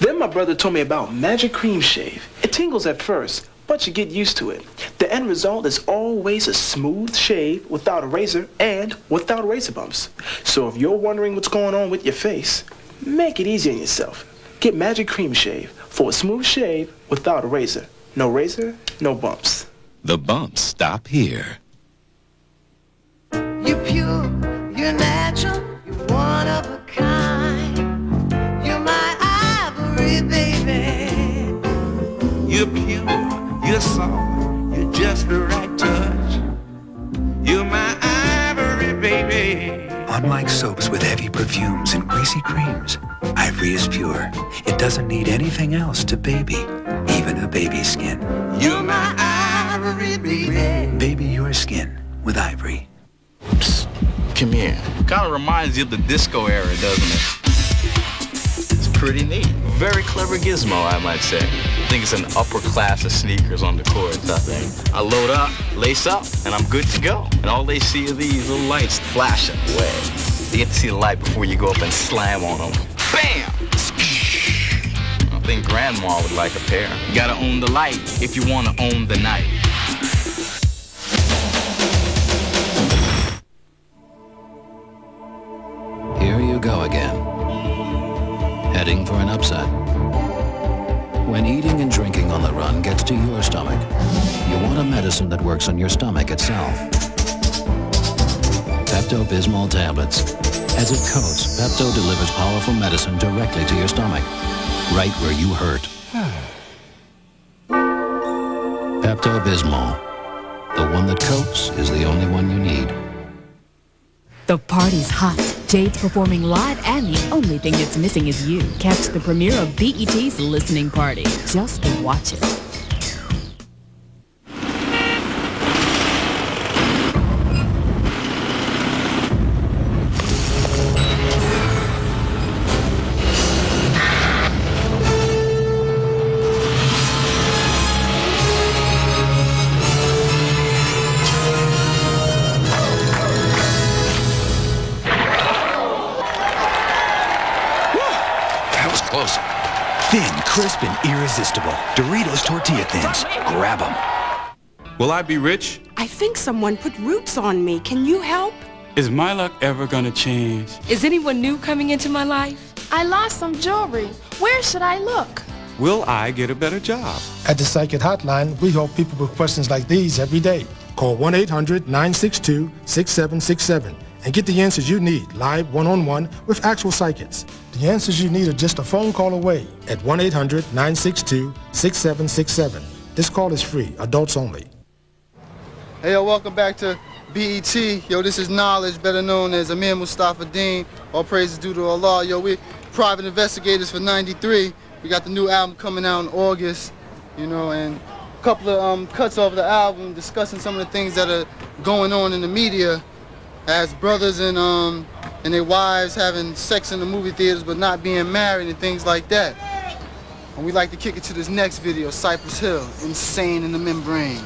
Then my brother told me about Magic Cream Shave. It tingles at first, but you get used to it. The end result is always a smooth shave without a razor and without razor bumps. So if you're wondering what's going on with your face, make it easy on yourself. Get Magic Cream Shave for a smooth shave without a razor. No razor, no bumps. The bumps stop here. You're pure, you're natural, you're one of a kind. You're my ivory, baby. You're pure, you're soft, you're just the right touch. You're my ivory, baby. Unlike soaps with heavy perfumes and greasy creams, Ivory is pure. It doesn't need anything else to baby, even a baby's skin. You're my ivory, baby. Baby your skin with Ivory. Psst, come here. Kind of reminds you of the disco era, doesn't it? It's pretty neat. Very clever gizmo, I might say. I think it's an upper class of sneakers on the chords, I think. I load up, lace up, and I'm good to go. And all they see are these little lights flashing away. You get to see the light before you go up and slam on them. Bam! I think Grandma would like a pair. You gotta own the light if you want to own the night. Go again, heading for an upset. When eating and drinking on the run gets to your stomach, you want a medicine that works on your stomach itself. Pepto-Bismol tablets. As it coats, Pepto delivers powerful medicine directly to your stomach, right where you hurt. Pepto-Bismol. The one that coats is the only one you need. The party's hot. Jade's performing live, and the only thing that's missing is you. Catch the premiere of B E T's Listening Party. Just watch it. Crisp and irresistible. Doritos tortilla thins. Grab them. Will I be rich? I think someone put roots on me. Can you help? Is my luck ever gonna change? Is anyone new coming into my life? I lost some jewelry. Where should I look? Will I get a better job? At the Psychic Hotline, we help people with questions like ththese every day. Call one eight hundred nine six two six seven six seven and get the answers you need live one-on-one with actual psychics. The answers you need are just a phone call away at one eight hundred nine six two six seven six seven. This call is free, adults only. Hey, yo, welcome back to B E T. Yo, this is Knowledge, better known as Amir Mustafa Dean. All praises due to Allah. Yo, we're private investigators for ninety-three. We got the new album coming out in August, you know, and a couple of um, cuts off the album discussing some of the things that are going on in the media. As brothers and um and their wives having sex in the movie theaters but not being married and things like that. And we like to kick it to this next video, Cypress Hill, Insane in the Membrane.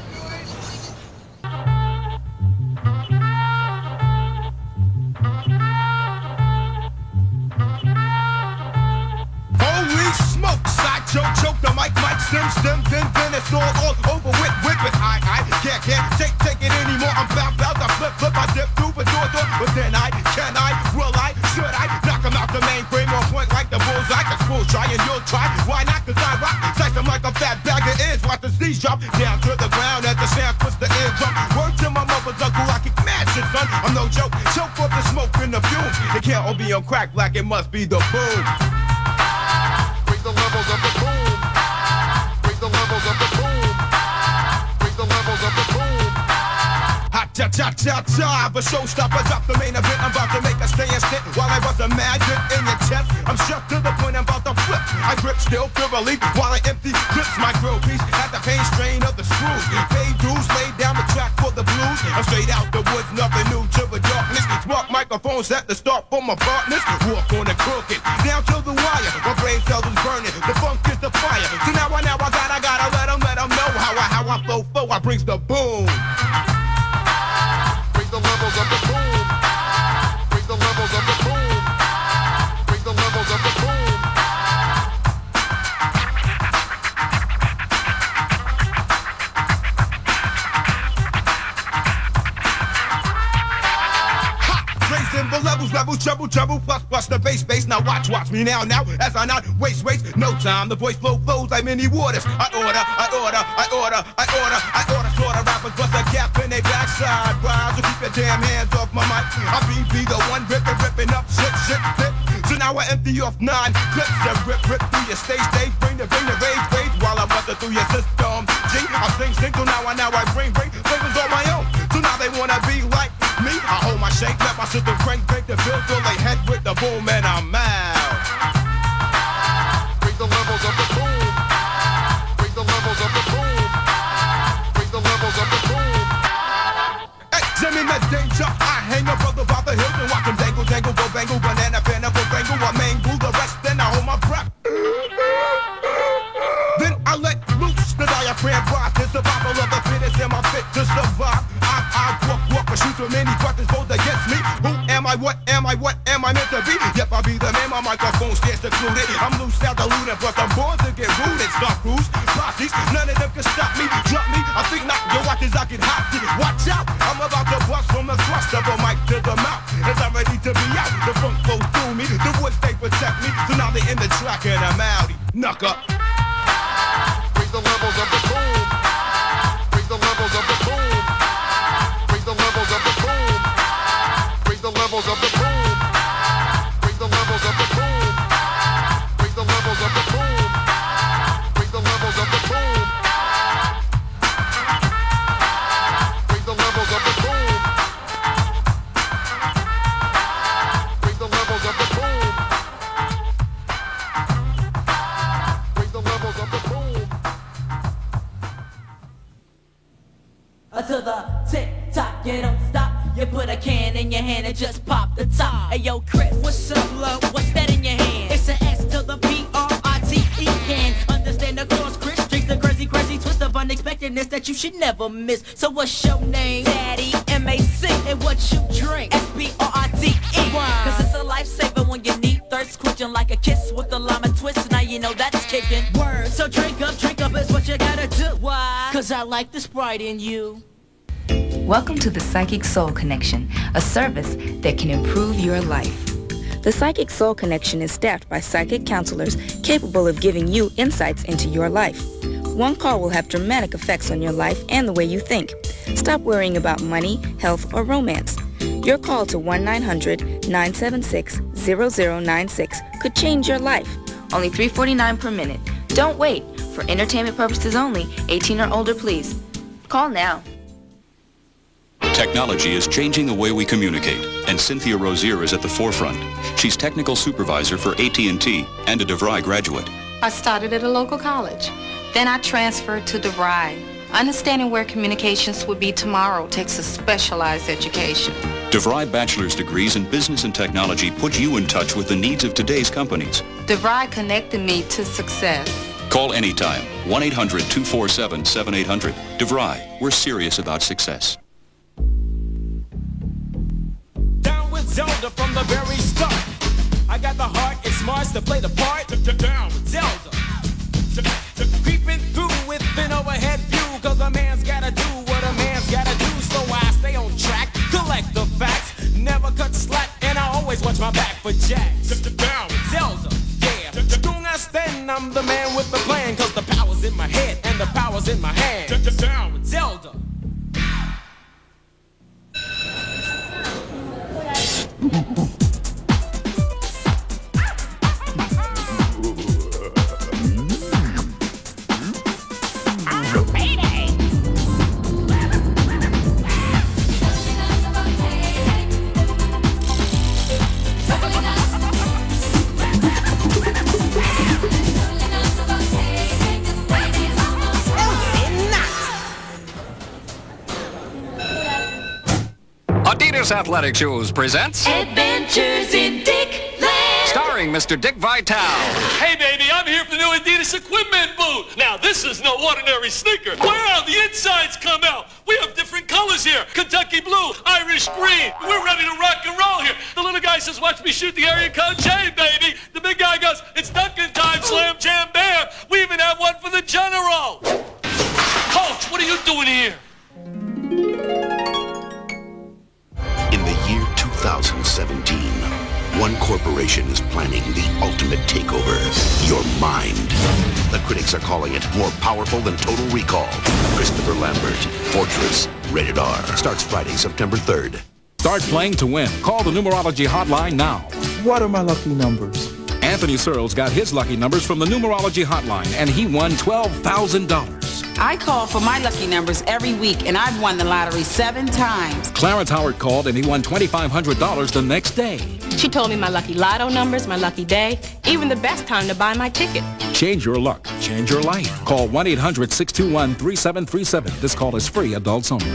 Holy smoke, sideshow choke the mic, mic, stem, stem, then, then it's all, all over with, with, with, I, I, yeah, yeah, take, take it anymore, I'm bound, bound, I flip, flip, I dip through the door, door, but then I, can I, will I, should I, knock him out the mainframe on point like the bulls, I can screw, try and you'll try, why not, cause I rock, slice him like a fat bag of ends, watch the Z's drop, down to the ground as the sound puts the end drum, word to my mother's uncle, I kick mad shit, son, I'm no joke, choke up the smoke in the fumes, they can't all be on crack black, it must be the boom. Break the levels of the boom, break the levels of the boom, break the levels of the boom. Hot cha cha cha cha, but showstopper drop the main event. I'm about to make a stand, sitting while I was a magic in your chest. I'm shook to the point I'm about to flip. I grip still feel relief while I empty clips my grill piece. Had the pain strain of the screws, paid dues, laid down the track for the blues. I'm straight out the woods, nothing new to the darkness. Spark microphones at the start for my partners. Walk on the crooked, down to the wire. My brain cells is burning, the funk is the fire. So now I now I got I gotta let 'em let 'em know how I how I flow flow. I brings the boom. Break the levels of the boom. Break the levels of the boom. Break the levels of the boom. Ha! Raising the levels, levels, treble, treble, plus, plus the bass, bass. Now watch, watch me now, now, as I not waste, waste. No time, the voice flow flows like many waters. I order, I order, I order, I order, I order. Sort of rappers bust a gap in their backside. Rise, so keep your damn hands off my mic. I be, be the one ripping, ripping up shit, shit, shit. So now I empty off nine clips and rip, rip through your stage, stage. Bring the, bring the rage, rage while I buster through your system. G, I sing, sing, so now I, now I bring, bring flavors on my own. So now they wanna be like me. I hold my shake, let my system crank, break the field, till they head with the boom and I'm out. Break the levels of the boom. Break the levels of the boom. Jimmy met danger, I hang a brother by the hills and watch him dangle, dangle, go bangle, banana, banana, go bangle, I mangle the rest, then I hold my breath. Then I let loose the diaphragm rise, the survival of the fittest, am I fit to survive? I, I walk, walk, I shoot too many buttons both against me. Who am I, what am I, what am I meant to be? Yep, I be the man, my microphone stands secluded. I'm loose, out deluded, but I'm born to get rooted. Stop rules, posses, none of them can stop me, drop me, I think not, yo, watch as I get hot, watch out. I'm about to bust from the thrust of a mic to the mouth. As I'm ready to be out, the funk flows through me. The woods, they protect me. So now they're in the track and I'm outy. Knock up. Break the levels of the boom. Break the levels of the boom. Break the levels of the boom. Break the levels of the boom. Break the levels of the boom. Break the levels of the boom. Break the levels of the boom. You put a can in your hand and just pop the top. Hey yo, Crip, what's up, love? What's that in your hand? It's an S to the P R I T E can. Understand the cross, Chris, drink the crazy, crazy twist of unexpectedness that you should never miss. So what's your name? Daddy M A C. And what you drink? S B R I T E. Why? Cause it's a lifesaver when you need thirst, squidging like a kiss with a lime and twist. Now you know that's kicking. Word. So drink up, drink up is what you gotta do. Why? Cause I like the Sprite in you. Welcome to the Psychic Soul Connection, a service that can improve your life. The Psychic Soul Connection is staffed by psychic counselors capable of giving you insights into your life. One call will have dramatic effects on your life and the way you think. Stop worrying about money, health, or romance. Your call to one nine hundred, nine seven six, zero zero nine six could change your life. Only three forty-nine per minute. Don't wait. For entertainment purposes only, eighteen or older, please. Call now. Technology is changing the way we communicate, and Cynthia Rozier is at the forefront. She's technical supervisor for A T and T and a DeVry graduate. I started at a local college. Then I transferred to DeVry. Understanding where communications would be tomorrow takes a specialized education. DeVry bachelor's degrees in business and technology put you in touch with the needs of today's companies. DeVry connected me to success. Call anytime, one eight hundred, two four seven, seven eight hundred. DeVry, we're serious about success. Zelda from the very start. I got the heart and smarts to play the part. Down with Zelda. Creeping through with an overhead view. Cause a man's gotta do what a man's gotta do. So I stay on track, collect the facts. Never cut slack, and I always watch my back for jacks. Down with Zelda. Yeah. Soon I stand, I'm the man with the plan. Cause the power's in my head and the power's in my hands. Down with Zelda. Athletic Shoes presents Adventures in Dickland, starring Mister Dick Vitale. Hey baby, I'm here for the new Adidas equipment booth. Now this is no ordinary sneaker. Wow, the insides come out. We have different colors here. Kentucky blue, Irish green. We're ready to rock and roll here. The little guy says, watch me shoot the area code. Hey baby. The big guy goes, it's Duncan time, slam, jam, bam. We even have one for the general. Coach, what are you doing here? two thousand seventeen, one corporation is planning the ultimate takeover, your mind. The critics are calling it more powerful than Total Recall. Christopher Lambert, Fortress, rated R, starts Friday, September third. Start playing to win. Call the numerology hotline now. What are my lucky numbers? Anthony Searles got his lucky numbers from the numerology hotline, and he won twelve thousand dollars. I call for my lucky numbers every week, and I've won the lottery seven times. Clarence Howard called, and he won twenty-five hundred dollars the next day. She told me my lucky lotto numbers, my lucky day, even the best time to buy my ticket. Change your luck. Change your life. Call one eight hundred, six two one, three seven three seven. This call is free, adults only. No,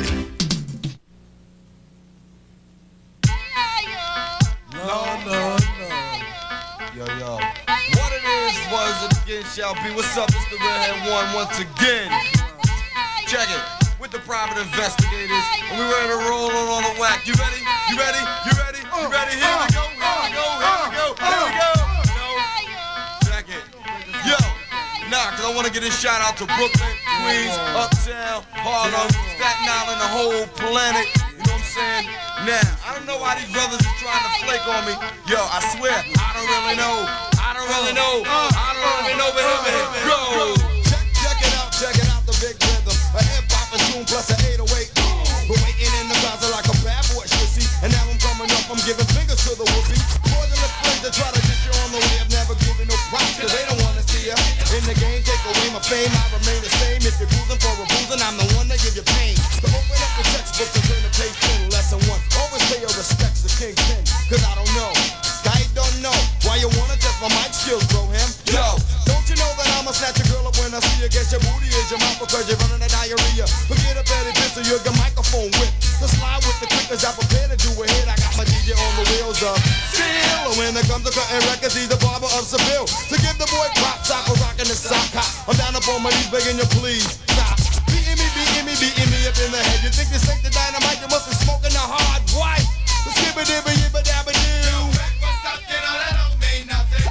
no, no. Yo, yo. What it is, was it again, shall be. What's up, Mister Redhead One once again. Check it with the private investigators, and we ready to roll on all the whack. You ready? You ready? You ready? You ready? Here we go! Here we go! Here we go! Here we go! No, check it. Yo, nah, cause I wanna get a shout out to Brooklyn, Queens, Uptown, Harlem, Staten Island, the whole planet. You know what I'm saying? Now, I don't know why these brothers are trying to flake on me. Yo, I swear, I don't really know. I don't really know. I don't really know. But here we go. Check, check it out. Check it out. The big rhythm. A hip hop and zoom plus an eight oh eight. Been waiting in the closet like a bad boy sissy. And now I'm coming up, I'm giving fingers to the whoopee. More than afraid to try to get you on the way. I've never given no props, cause they don't wanna see ya. In the game, take away my fame, I remain the same. If you're cruising for a boozing, I'm the one that give you pain. So open up the textbook and turn the page ten. Lesson one, always pay your respects to Kingpin. Cause I don't know, I don't know why you wanna test my mic skills, bro, him. Yo, don't you know that I'ma snatch a girl up when I see you? Get your booty in your mouth because you're running a diarrhea. Forget a petty pistol, you're your microphone whip. The slide with the quickers I prepare. D J on the wheels of steel. When it comes to cutting records, he's the barber of Seville. To give the boy props, stop for rocking the sock hop. I'm down up on my knees begging you please stop. Beating me, beating me, beating me up in the head. You think this ain't the dynamite? You must be smoking a hard white. Skibba dibba yibba dabba doo.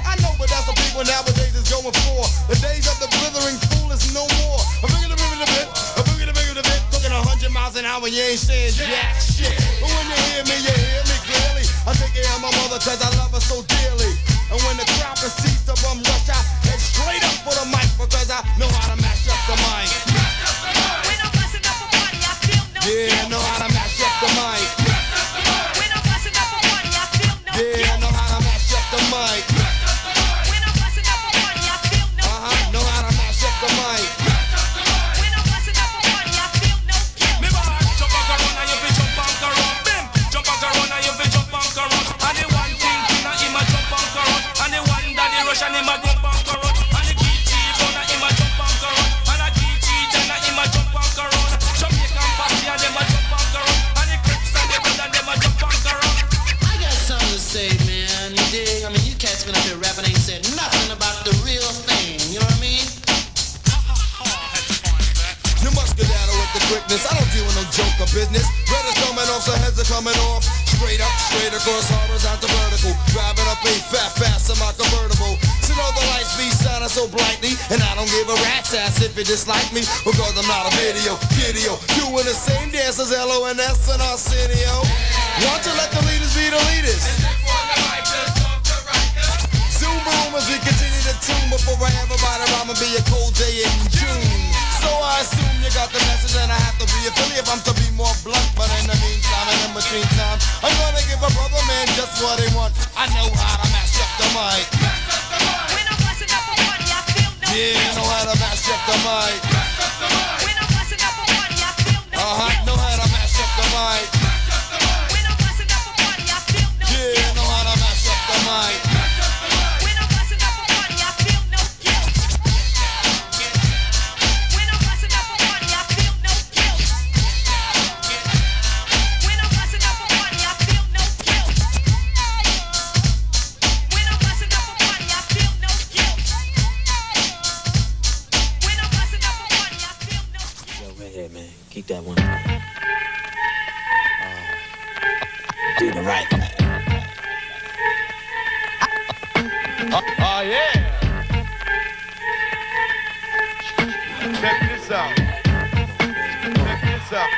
I know, but that's what people nowadays is going for. The days of the blithering fool is no more. I'm bigger the bigger the bit, I'm bigger the bigger the bit. Talking a hundred miles an hour, you ain't saying jack shit. But when you hear me, you hear me clearly. I take care of my mother cause I love her so dearly. And when the crowd proceeds to bum rush, I head straight up for the mic because I know how to mash up the mic. When I'm busting up a party, I feel no guilt. Yeah, I know how to mash up the mic. When I'm busting up a party, I feel no guilt. Yeah, I know how to mash up the mic. When I'm busting up a party, I feel no guilt. Uh-huh, know how to mash up the mic. When I'm busting up a party, I feel no guilt. Me bar, jump back around and you be jump back around. Bim, jump back around and you be jump back around. And the one thing in a him a jump back around. And the one that the Russian him a go back around. And the Geechee Brown a him a jump back around. And the Geechee Brown a him a jump back around. Jamaican posse and them a jump back around. And the Crips and the Blood and them a jump back around. I got something to say, man. You dig? I mean, you cats been up here rapping ain't said nothing about the real thing. You know what I mean? You must get out with the quickness. I don't deal with no joke or business. Red is coming off, so heads are coming off. Straight up, straight across, horizontal, vertical. Driving up a fat, fast in my convertible. See all the lights be shining so brightly, and I don't give a rat's ass if you dislike me, because I'm not a video, video. Doing the same dance as L O N S and Arsenio. Want to let the leaders be the leaders? Soon boom as we continue to tune before I have a body rhyme and be a cold day in June. So I assume you got the message and I have to be a Philly if I'm to be more blunt. But in the meantime and in between time, I'm gonna give a brother man just what he wants. I know how to mash up the mic. When I'm busting up a party, I feel no guilt. Yeah, I know how to mash up the mic. When I'm busting up a party, I feel no guilt. Uh-huh, I know how to mash up the mic. When I'm busting up a party, I feel no guilt. Yeah, I know how to mash up the mic. That one. Uh, do the right thing. Oh, yeah. Check this out. Check this out.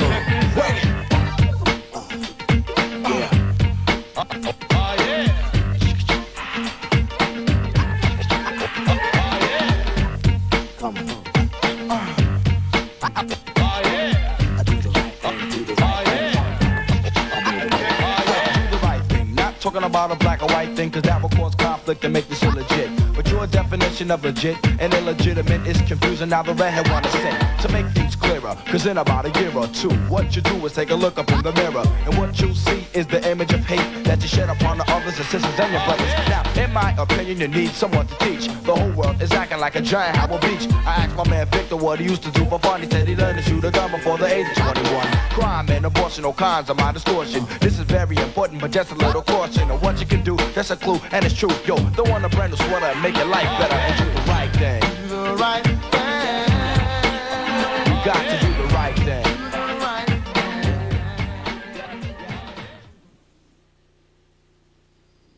Check this out. Yeah. Uh, uh, uh. About a black or white thing, cause that will cause conflict and make this illegit. But your definition of legit and illegitimate is confusing. Now the redhead wanna say, to make things clearer, cause in about a year or two, what you do is take a look up in the mirror, and what you see is the image of hate that you shed upon the others, the sisters and your brothers. Now, in my opinion, you need someone to teach. The whole world is acting like a giant Howard Beach. I asked my man Victor what he used to do for fun. He said he learned to shoot a gun before the age of twenty-one. Crime and abortion, all kinds of my distortion. This is very important, but just a little caution. And what you can do, that's a clue, and it's true. Yo, throw on a brand new sweater and make your life better. And do the right thing. Do the right thing. You got to do the right thing.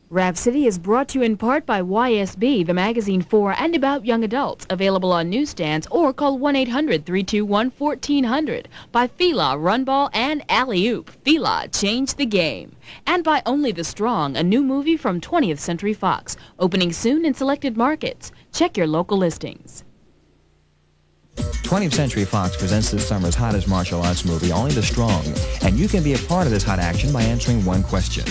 Rap City is brought to you in part by Y S B, the magazine for and about young adults, available on newsstands or call one eight hundred, three two one, fourteen hundred, by Fila, Runball, and Alley Oop. Fila, change the game. And by Only the Strong, a new movie from twentieth Century Fox, opening soon in selected markets. Check your local listings. twentieth Century Fox presents this summer's hottest martial arts movie, Only the Strong, and you can be a part of this hot action by answering one question.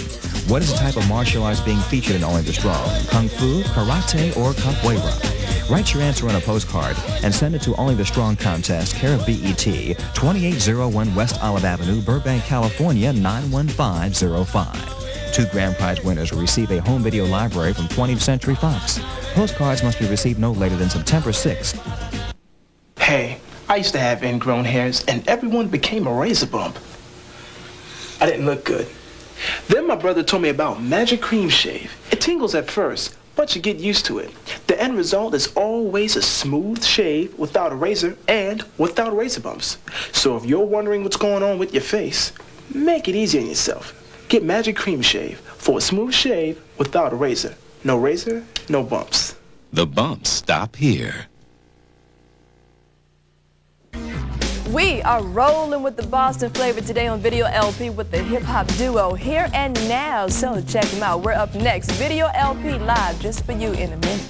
What is the type of martial arts being featured in Only the Strong? Kung Fu, Karate, or Capoeira? Write your answer on a postcard and send it to Only the Strong Contest, care of B E T, twenty-eight oh one West Olive Avenue, Burbank, California, nine one five oh five. Two grand prize winners will receive a home video library from twentieth Century Fox. Postcards must be received no later than September sixth. Hey, I used to have ingrown hairs, and everyone became a razor bump. I didn't look good. Then my brother told me about Magic Cream Shave. It tingles at first, but you get used to it. The end result is always a smooth shave without a razor and without razor bumps. So if you're wondering what's going on with your face, make it easy on yourself. Get Magic Cream Shave for a smooth shave without a razor. No razor, no bumps. The bumps stop here. We are rolling with the Boston flavor today on Video L P with the hip-hop duo Here and Now. So check them out. We're up next. Video L P live just for you in a minute.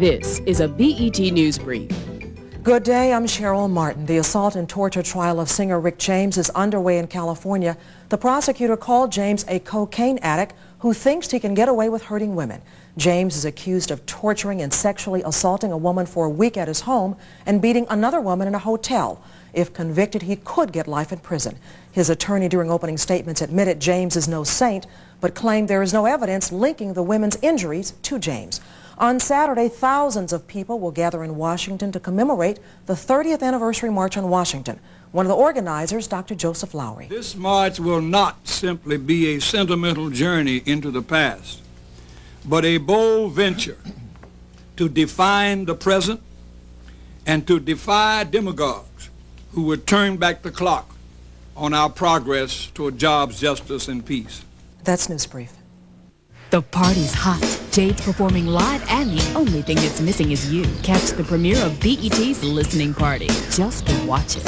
This is a B E T News Brief. Good day, I'm Cheryl Martin. The assault and torture trial of singer Rick James is underway in California. The prosecutor called James a cocaine addict who thinks he can get away with hurting women. James is accused of torturing and sexually assaulting a woman for a week at his home and beating another woman in a hotel. If convicted, he could get life in prison. His attorney during opening statements admitted James is no saint, but claimed there is no evidence linking the women's injuries to James. On Saturday, thousands of people will gather in Washington to commemorate the thirtieth anniversary March on Washington. One of the organizers, Doctor Joseph Lowry. This march will not simply be a sentimental journey into the past, but a bold venture to define the present and to defy demagogues who would turn back the clock on our progress toward jobs, justice, and peace. That's News Brief. The party's hot. Jade's performing live, and the only thing that's missing is you. Catch the premiere of B E T's Listening Party. Just watch it.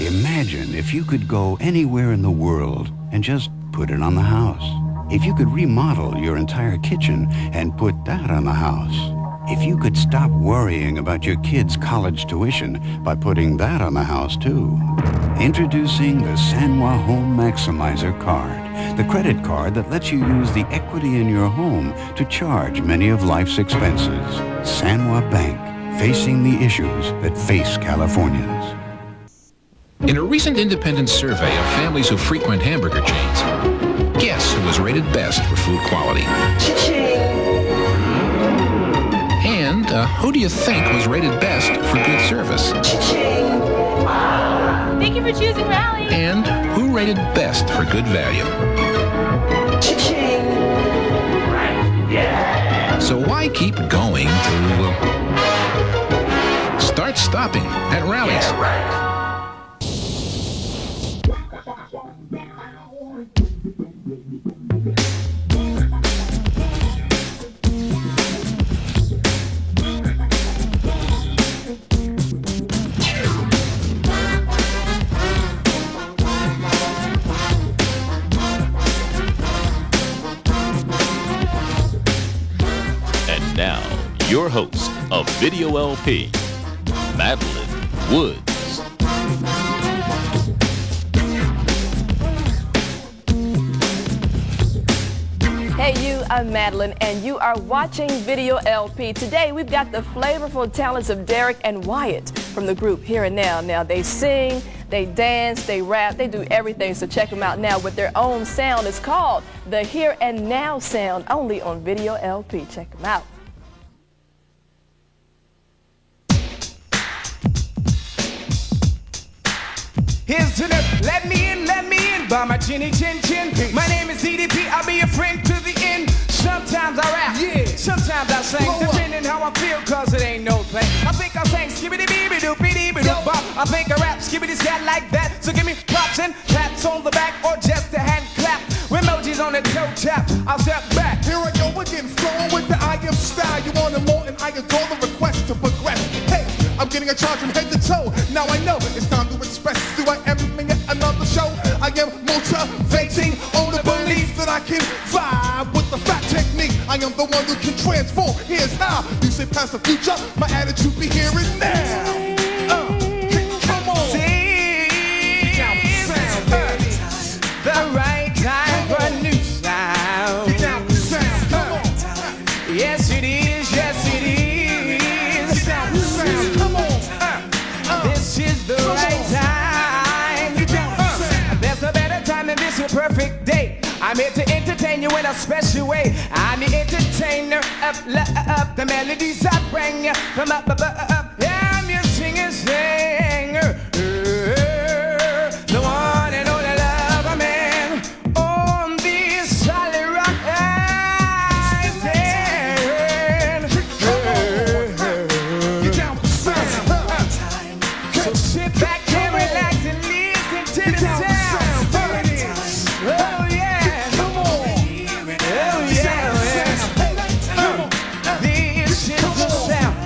Imagine if you could go anywhere in the world and just put it on the house. If you could remodel your entire kitchen and put that on the house. If you could stop worrying about your kids' college tuition by putting that on the house, too. Introducing the Sanwa Home Maximizer Card. The credit card that lets you use the equity in your home to charge many of life's expenses. Sanwa Bank, facing the issues that face Californians. In a recent independent survey of families who frequent hamburger chains, guess who was rated best for food quality? Cha-ching! And uh, who do you think was rated best for good service? Cha-ching! Thank you for choosing Rally's. And who rated best for good value? Cha-ching! Right. Yeah. So why keep going to uh, start stopping at Rally's? Yeah, your host of Video L P, Madeline Woods. Hey you, I'm Madeline and you are watching Video L P. Today we've got the flavorful talents of Derek and Wyatt from the group Here and Now. Now they sing, they dance, they rap, they do everything, so check them out now with their own sound. It's called the Here and Now sound, only on Video L P. Check them out. Here's to the, let me in, let me in, by my chinny chin chin. My name is E D P, I'll be a friend to the end. Sometimes I rap, yeah. Sometimes I sing, oh, depending how I feel, cause it ain't no thing. I think I sing, skibbity beeby doo beeby doo bop. I think I rap, skibbity scat like that. So give me props and pats on the back, or just a hand clap. Emojis on the toe tap, I'll step back. Here I go again, flowing with the I am style. You want it more and I adore the request to progress. Hey, I'm getting a charge from head to toe. Now I know it's time to express. Do I ever make another show? I am motivating on the belief that I can vibe with the fat technique. I am the one who can transform. Here's how you say past the future. My attitude be here and now. Perfect day. I'm here to entertain you in a special way. I'm here to entertain singer up, up, the melodies I bring you from up, up, up, up. Yeah, I'm your singer, singer. The one and only lover man on this solid rock island. You don't sound up. So sit back and relax and listen to the sound. Oh yeah, come on. Oh yeah, this is the sound.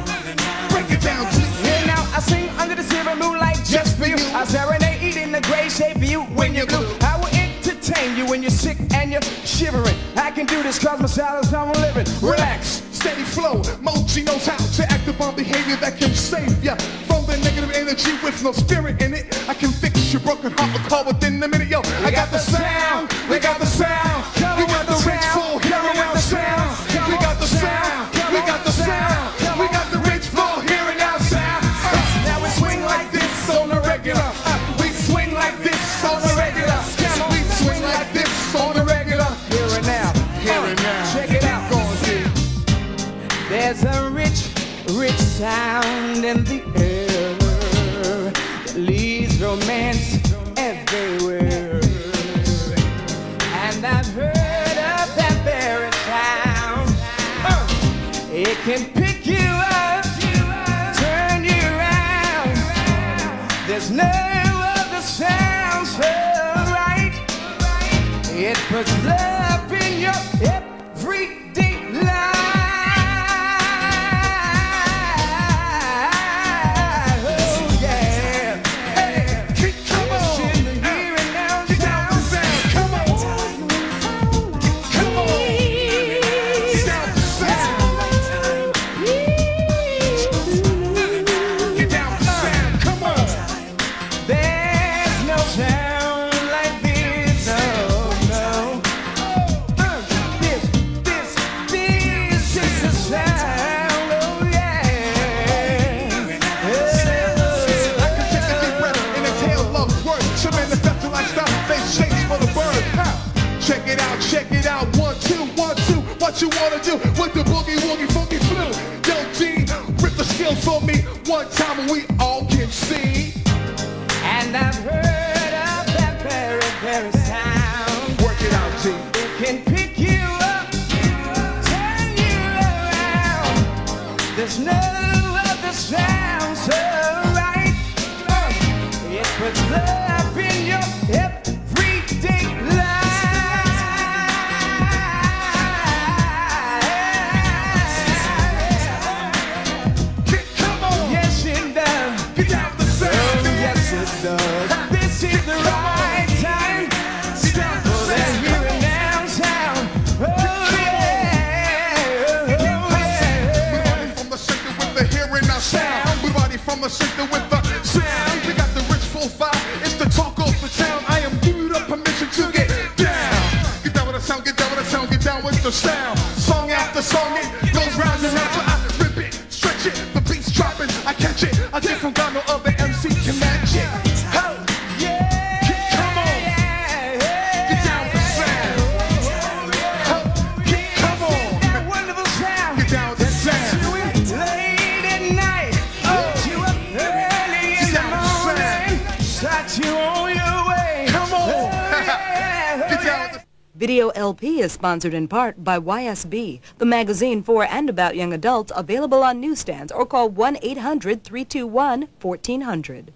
Break it down. And now I sing under the silver moonlight just for you. I serenade in the gray shade for you when you're blue. I will entertain you when you're sick and you're shivering. I can do this cause my style is how I'm living. Relax, steady flow. Mochi knows how to act upon behavior that can save ya from the negative energy with no spirit in it. I can fix your broken heart with call within a minute. Yo, I got the sound. We got the sound. You got the rich fool. Here and now sound. We got the sound. We got the sound. We got the rich fool. Here and now sound. Uh, Now we swing like this on the regular. Uh, We swing like this on the regular. We swing like this on the regular. Here and now. Here and now. Check it out. There's a rich, rich sound in the air that leaves romance everywhere. And I've heard of that very sound. Uh, It can pick you up, turn you around. There's no other sound so right. It puts love in your everyday life. Oh yeah. Hey, come on. It's in the here and now sound. Come on. Come on. Sound sound. Get down to sound. Come on. There's no sound like this. Oh no. Uh, This, this, this is the sound. Oh yeah. I can take a deep breath and exhale love words. Some manifest like stuff, face shakes for the bird. Ha! Check it out, check it out. One, two, one, two. What you wanna do with the boogie woogie funky flu? Yo, G, rip the skill for me one time and we all can see. And I've heard of that very, very sound. Work it out, G. It can pick you up, turn you around. There's no other sound so right. It puts love in your everyday life. Come on. Yes, it does. Get down the sound. Oh, yes, it does. This is the right time. Stop for that here and now sound. Oh, yeah. Oh, We're yeah. running from the sector with the here and now sound. We're running from the sector with the sound. We got the rich full five. It's the talk of the town. I am giving you the permission to get down. Get down with the sound, get down with the sound, get down with the sound. Song after song, it goes round and round. So I rip it, stretch it, the beat's dropping. I catch it, I get from God, no other M C can match it. Ho! Come on. Get down with the sound. Ho! Come on. That wonderful sound. Get down with the sound. You up late at night, oh. you up early in the morning, shot you on your way. Come on. Oh, yeah. Get down with the Video L P is sponsored in part by Y S B, the magazine for and about young adults, available on newsstands or call one eight hundred, three two one, fourteen hundred.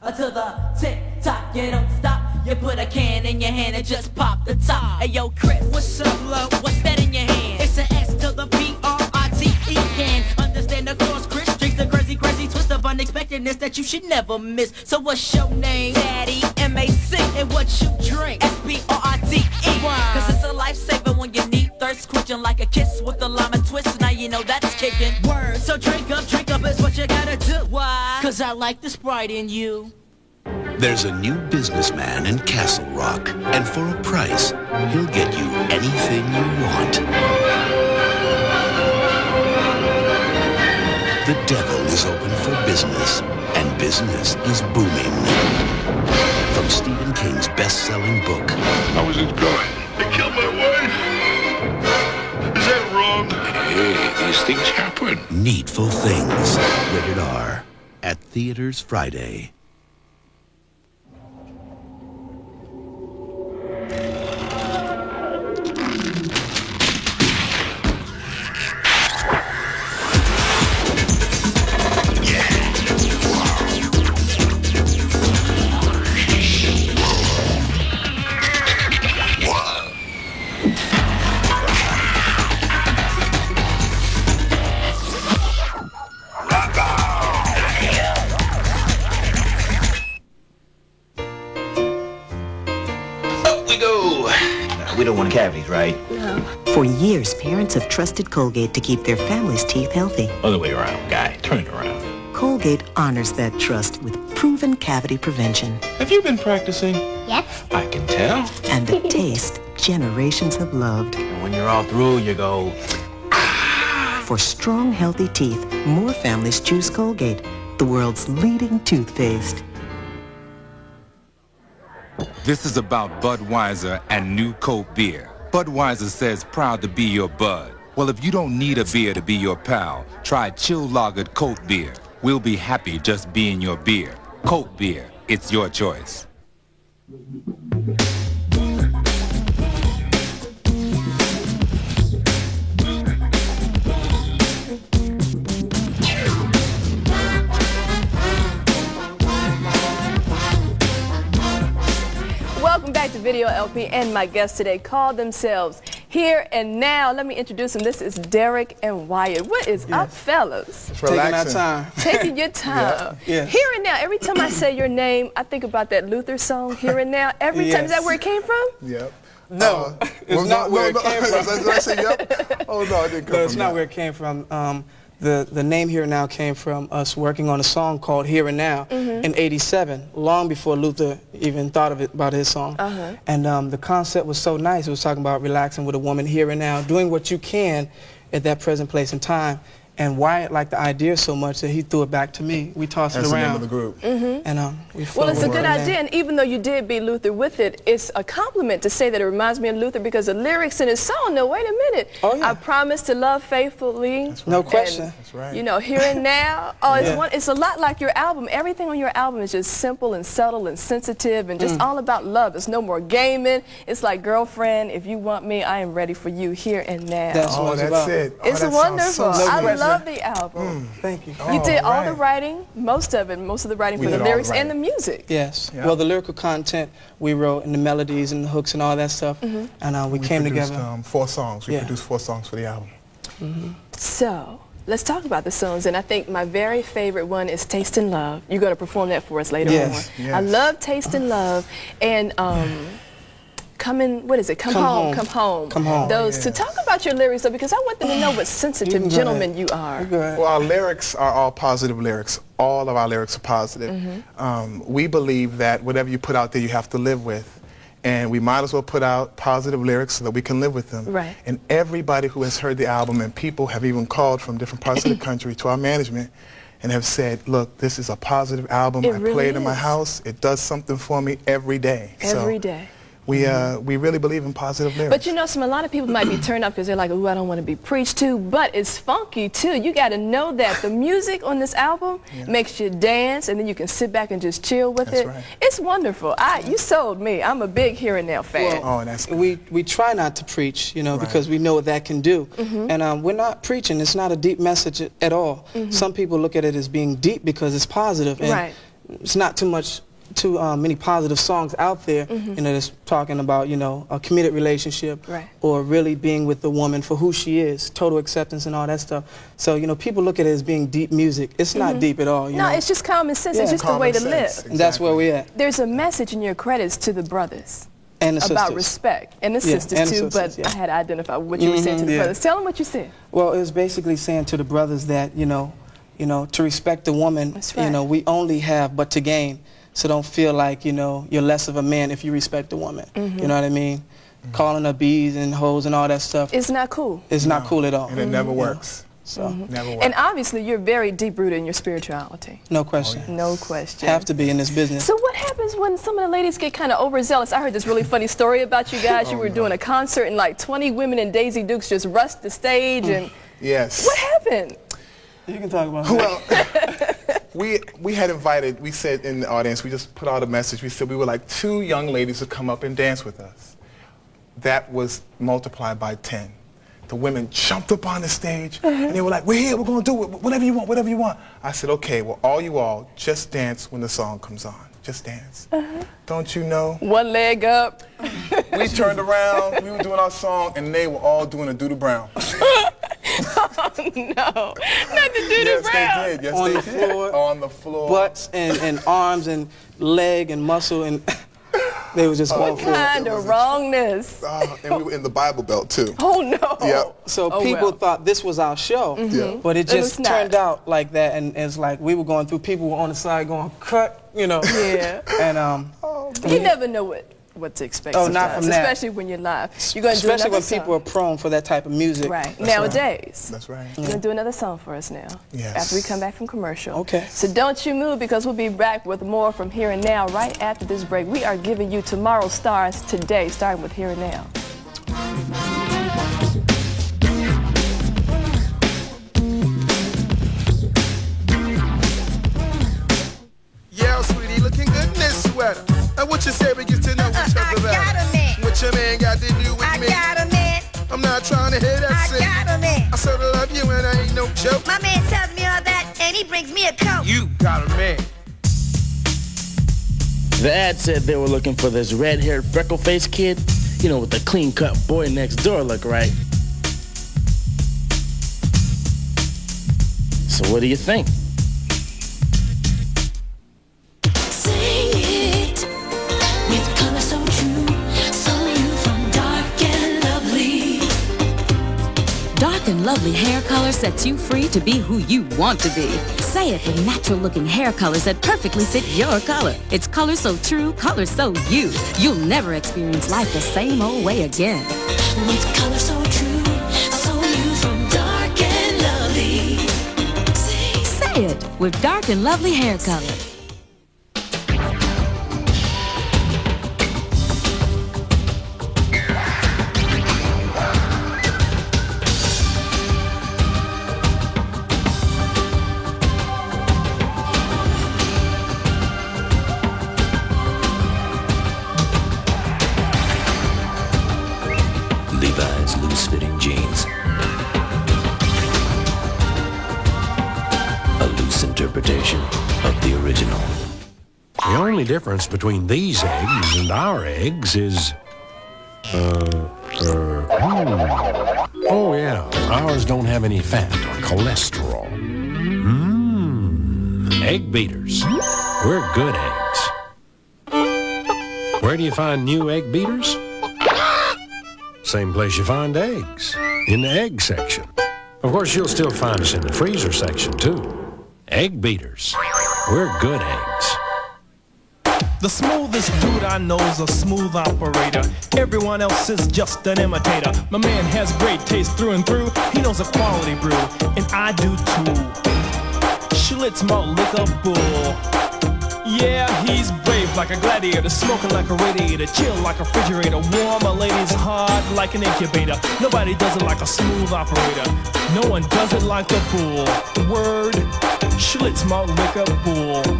Until the tick tock, you don't stop. You put a can in your hand and just pop the top. Hey yo, Chris, what's up, love? What's that in your hand? It's an S to the P R I T E. Can understand the course, Chris drinks the crazy, crazy twist of unexpectedness that you should never miss. So what's your name? Daddy M A C. And what you drink? S P R I T E. Cause it's a lifesaver when you need thirst quenching like a kiss with a lime and twist. Now you know that's kicking. Word. So drink up, drink up is what you gotta do. Why? Cause I like the Sprite in you. There's a new businessman in Castle Rock, and for a price, he'll get you anything you want. The devil is open for business, and business is booming. From Stephen King's best-selling book, How is it going? They killed my wife! Is that wrong? Yeah, these things happen. Needful Things. Rated R. At theaters Friday. Cavities, right? No. For years, parents have trusted Colgate to keep their families' teeth healthy. Other way around, guy. Turn it around. Colgate honors that trust with proven cavity prevention. Have you been practicing? Yes. I can tell. And the taste generations have loved. And when you're all through, you go... For strong, healthy teeth, more families choose Colgate, the world's leading toothpaste. This is about Budweiser and new Coke beer. Budweiser says, proud to be your Bud. Well, if you don't need a beer to be your pal, try chill lagered Coke beer. We'll be happy just being your beer. Coke beer, it's your choice. Back to Video L P, and my guests today call themselves Here and Now. Let me introduce them. This is Derek and Wyatt. What is yes. up, fellas? It's relaxing. Taking our time. Taking your time. Yeah. Yeah. Here and Now. Every time I say your name, I think about that Luther song, Here and Now. Every yes. time. Is that where it came from? Yep. No. Uh, it's well, not no, where no, it came no. from. Did I say yep? Oh, no, it didn't come no, from It's not that. Where it came from. Um, The, the name Here and Now came from us working on a song called Here and Now mm-hmm. in eighty-seven, long before Luther even thought of it, about his song. Uh-huh. And um, the concept was so nice. It was talking about relaxing with a woman here and now, doing what you can at that present place and time. And Wyatt liked the idea so much that he threw it back to me. We tossed That's it around. That's the name of the group. Mm-hmm. And, um, we well, it's a good idea, and even though you did beat Luther with it, it's a compliment to say that it reminds me of Luther because the lyrics in his song, no, wait a minute. Oh, yeah. I promise to love faithfully. That's right. No question. And, that's right. You know, Here and Now. Oh, it's, yeah. one, it's a lot like your album. Everything on your album is just simple and subtle and sensitive and just mm. all about love. It's no more gaming. It's like, girlfriend, if you want me, I am ready for you here and now. That's oh, what it's that's about. It. Oh, it's that wonderful. So I love the album. Mm, thank you. You did all the writing, most of it, most of the writing for the lyrics and the music. Yes. Yeah. Well, the lyrical content we wrote and the melodies and the hooks and all that stuff, mm-hmm. and uh, we, we came produced, together. Um, four songs. We yeah. produced four songs for the album. Mm-hmm. So let's talk about the songs, and I think my very favorite one is "Taste and Love." You're going to perform that for us later yes. on. Yes. I love "Taste and Love," and. Um, Come in, what is it? Come, come home, home, come home. Come home. Those yes. to talk about your lyrics, though, because I want them to know what sensitive gentlemen you are. Well, our lyrics are all positive lyrics. All of our lyrics are positive. Mm-hmm. um, we believe that whatever you put out there, you have to live with, and we might as well put out positive lyrics so that we can live with them. Right. And everybody who has heard the album, and people have even called from different parts of the country to our management. And have said, look, this is a positive album. It I really play it in is. my house. It does something for me every day. Every so, day. We, uh, we really believe in positive lyrics. But you know, some, a lot of people might be turned up because they're like, ooh, I don't want to be preached to, but it's funky, too. You got to know that the music on this album yeah. makes you dance, and then you can sit back and just chill with that's it. Right. It's wonderful. I, you sold me. I'm a big Here and Now fan. Well, oh, that's we, we try not to preach, you know, right. because we know what that can do. Mm-hmm. And um, we're not preaching. It's not a deep message at all. Mm-hmm. Some people look at it as being deep because it's positive, and right. it's not too much too um, many positive songs out there, mm-hmm. you know, that's talking about, you know, a committed relationship right. or really being with the woman for who she is, total acceptance and all that stuff. So, you know, people look at it as being deep music. It's not mm-hmm. deep at all. You no, know? It's just common sense. Yeah. It's just common the way to sense. live. Exactly. That's where we're at. There's a message in your credits to the brothers. And the about sisters. respect. And the yeah, sisters, and too, the sisters, but yeah. I had to identify what you mm-hmm, were saying to the yeah. brothers. Tell them what you said. Well, it was basically saying to the brothers that, you know, you know, to respect the woman, right. you know, we only have but to gain. So don't feel like, you know, you're less of a man if you respect a woman. Mm-hmm. You know what I mean? Mm-hmm. Calling her bees and hoes and all that stuff. It's not cool. It's no, not cool at all. And it mm-hmm. never works. So mm-hmm. never works. And obviously you're very deep-rooted in your spirituality. No question. Oh, yes. No question. Have to be in this business. So what happens when some of the ladies get kind of overzealous? I heard this really funny story about you guys. oh, you were no. doing a concert and like twenty women and Daisy Dukes just rushed the stage mm. and... Yes. What happened? You can talk about that. Well, we, we had invited, we said in the audience, we just put out a message. We said we would like two young ladies to come up and dance with us. That was multiplied by ten. The women jumped up on the stage, uh-huh. and they were like, we're here, we're going to do it, whatever you want, whatever you want. I said, okay, well, all you all, just dance when the song comes on. Just dance. Uh-huh. Don't you know? One leg up. We turned around, we were doing our song, and they were all doing a Doodle Brown. Oh, no. Not the Doodle Brown. Yes, they did. Yes, on they the did. Floor, on the floor. Butts and, and arms and leg and muscle and... They were just all uh, What kind of wrongness? Uh, and we were in the Bible Belt, too. Oh, no. Yep. So oh, people well. thought this was our show, mm-hmm. yeah. but it just it turned out like that. And, and it's like we were going through, people were on the side going, cut, you know. Yeah. And um, oh, You yeah. never know what, what to expect. Oh, sometimes. Not from that. Especially when you're live. You're gonna Especially do when song. people are prone for that type of music. Right. That's Nowadays. Right. That's right. You're going to do another song for us now. Yes. After we come back from commercial. Okay. So don't you move, because we'll be back with more from Here and Now right after this break. We are giving you tomorrow's stars today, starting with Here and Now. Yeah, sweetie, looking good in this sweater. And what you say we get to know uh, each other better. I got a man. What your man got to do with I me? I got a man. I'm not trying to hear that I shit. I got a man. I sort of love you and I ain't no joke. My man tells me all that and he brings me a Coke. You got a man. The ad said they were looking for this red-haired, freckle-faced kid. You know, with the clean-cut boy next door look, right? So what do you think? Lovely hair color sets you free to be who you want to be. Say it with natural-looking hair colors that perfectly fit your color. It's color so true, color so you. You'll never experience life the same old way again. With color so true, so you from Dark and Lovely. Say it with Dark and Lovely hair color. Difference between these eggs and our eggs is uh, uh hmm. oh yeah, ours don't have any fat or cholesterol. Mmm, Egg Beaters. We're good eggs. Where do you find new Egg Beaters? Same place you find eggs, in the egg section. Of course, you'll still find us in the freezer section too. Egg Beaters. We're good eggs. The smoothest dude I know's a smooth operator. Everyone else is just an imitator. My man has great taste through and through. He knows a quality brew, and I do too. Schlitz malt liquor bull. Yeah, he's brave like a gladiator, smoking like a radiator, chill like a refrigerator, warm a lady's heart like an incubator. Nobody does it like a smooth operator. No one does it like a bull. Word, Schlitz malt liquor bull.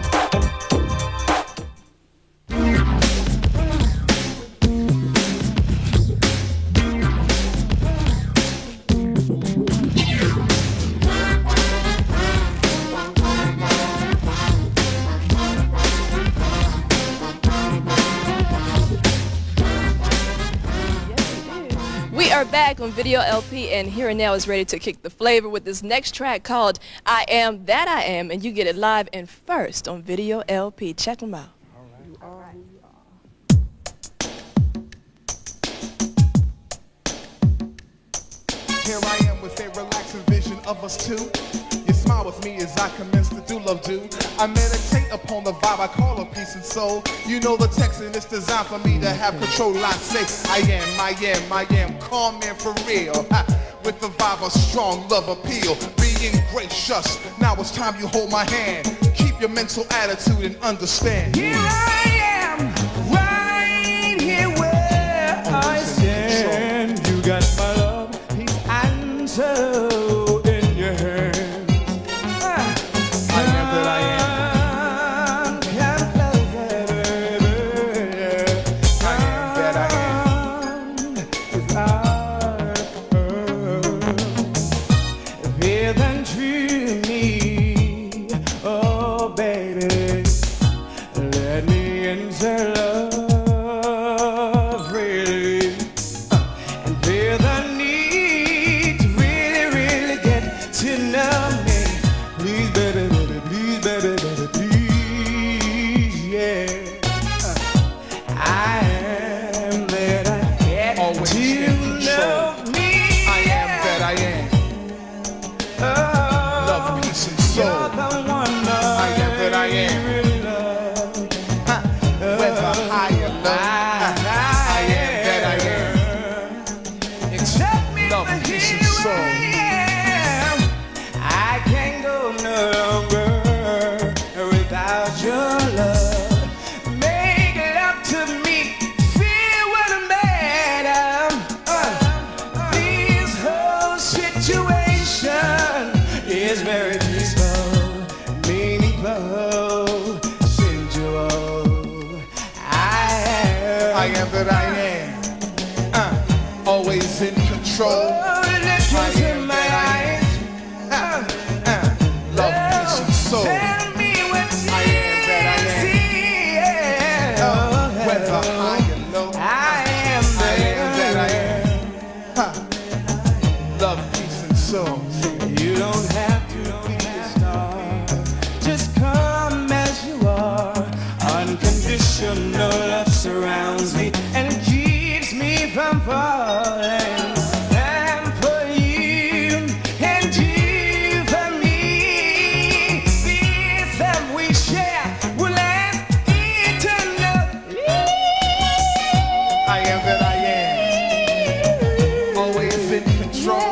Back on Video L P, and Here and Now is ready to kick the flavor with this next track called I Am That I Am, and you get it live and first on Video L P. Check them out. Here I am with a relaxing vision of us two. You smile with me as I commence to do love do. I meditate upon the vibe I call a peace and soul. You know the text and it's designed for me to have control. I say I am, I am, I am calm and for real. I, with the vibe of strong love appeal. Being gracious, now it's time you hold my hand. Keep your mental attitude and understand. Here I am, right here where I stand. You got my love. So given to me. Oh, baby, let me into love, really, uh, and feel the need to really, really get to know me. Please, baby, baby, please, baby, baby, please, yeah. Uh, I am that I am. Always in control. Love me. I am that I am. Oh, love, peace, and soul. You're the one I am that I am. Really uh, whether uh, high or low, I, I, I am that I am. Accept me love, to peace, and soul. I, I can't go no longer without your love. Make it up to me. Feel what I'm made of. Uh, this whole situation is very peaceful, meaningful, sensual. I am, I am that I am. Uh, always in control. Oh, let I me am in my eyes. Uh, uh, love, peace, and soul. Tell me what you I am that I am. see. Uh, Oh, whether high or low, I am I that am that I am. Huh. Love, peace, and soul. You don't have to be a star. Just come as you are. Unconditional love surrounds me and keeps me from falling. I'm for you and you for me. This that we share will last eternally. I am that I am. Always in control. I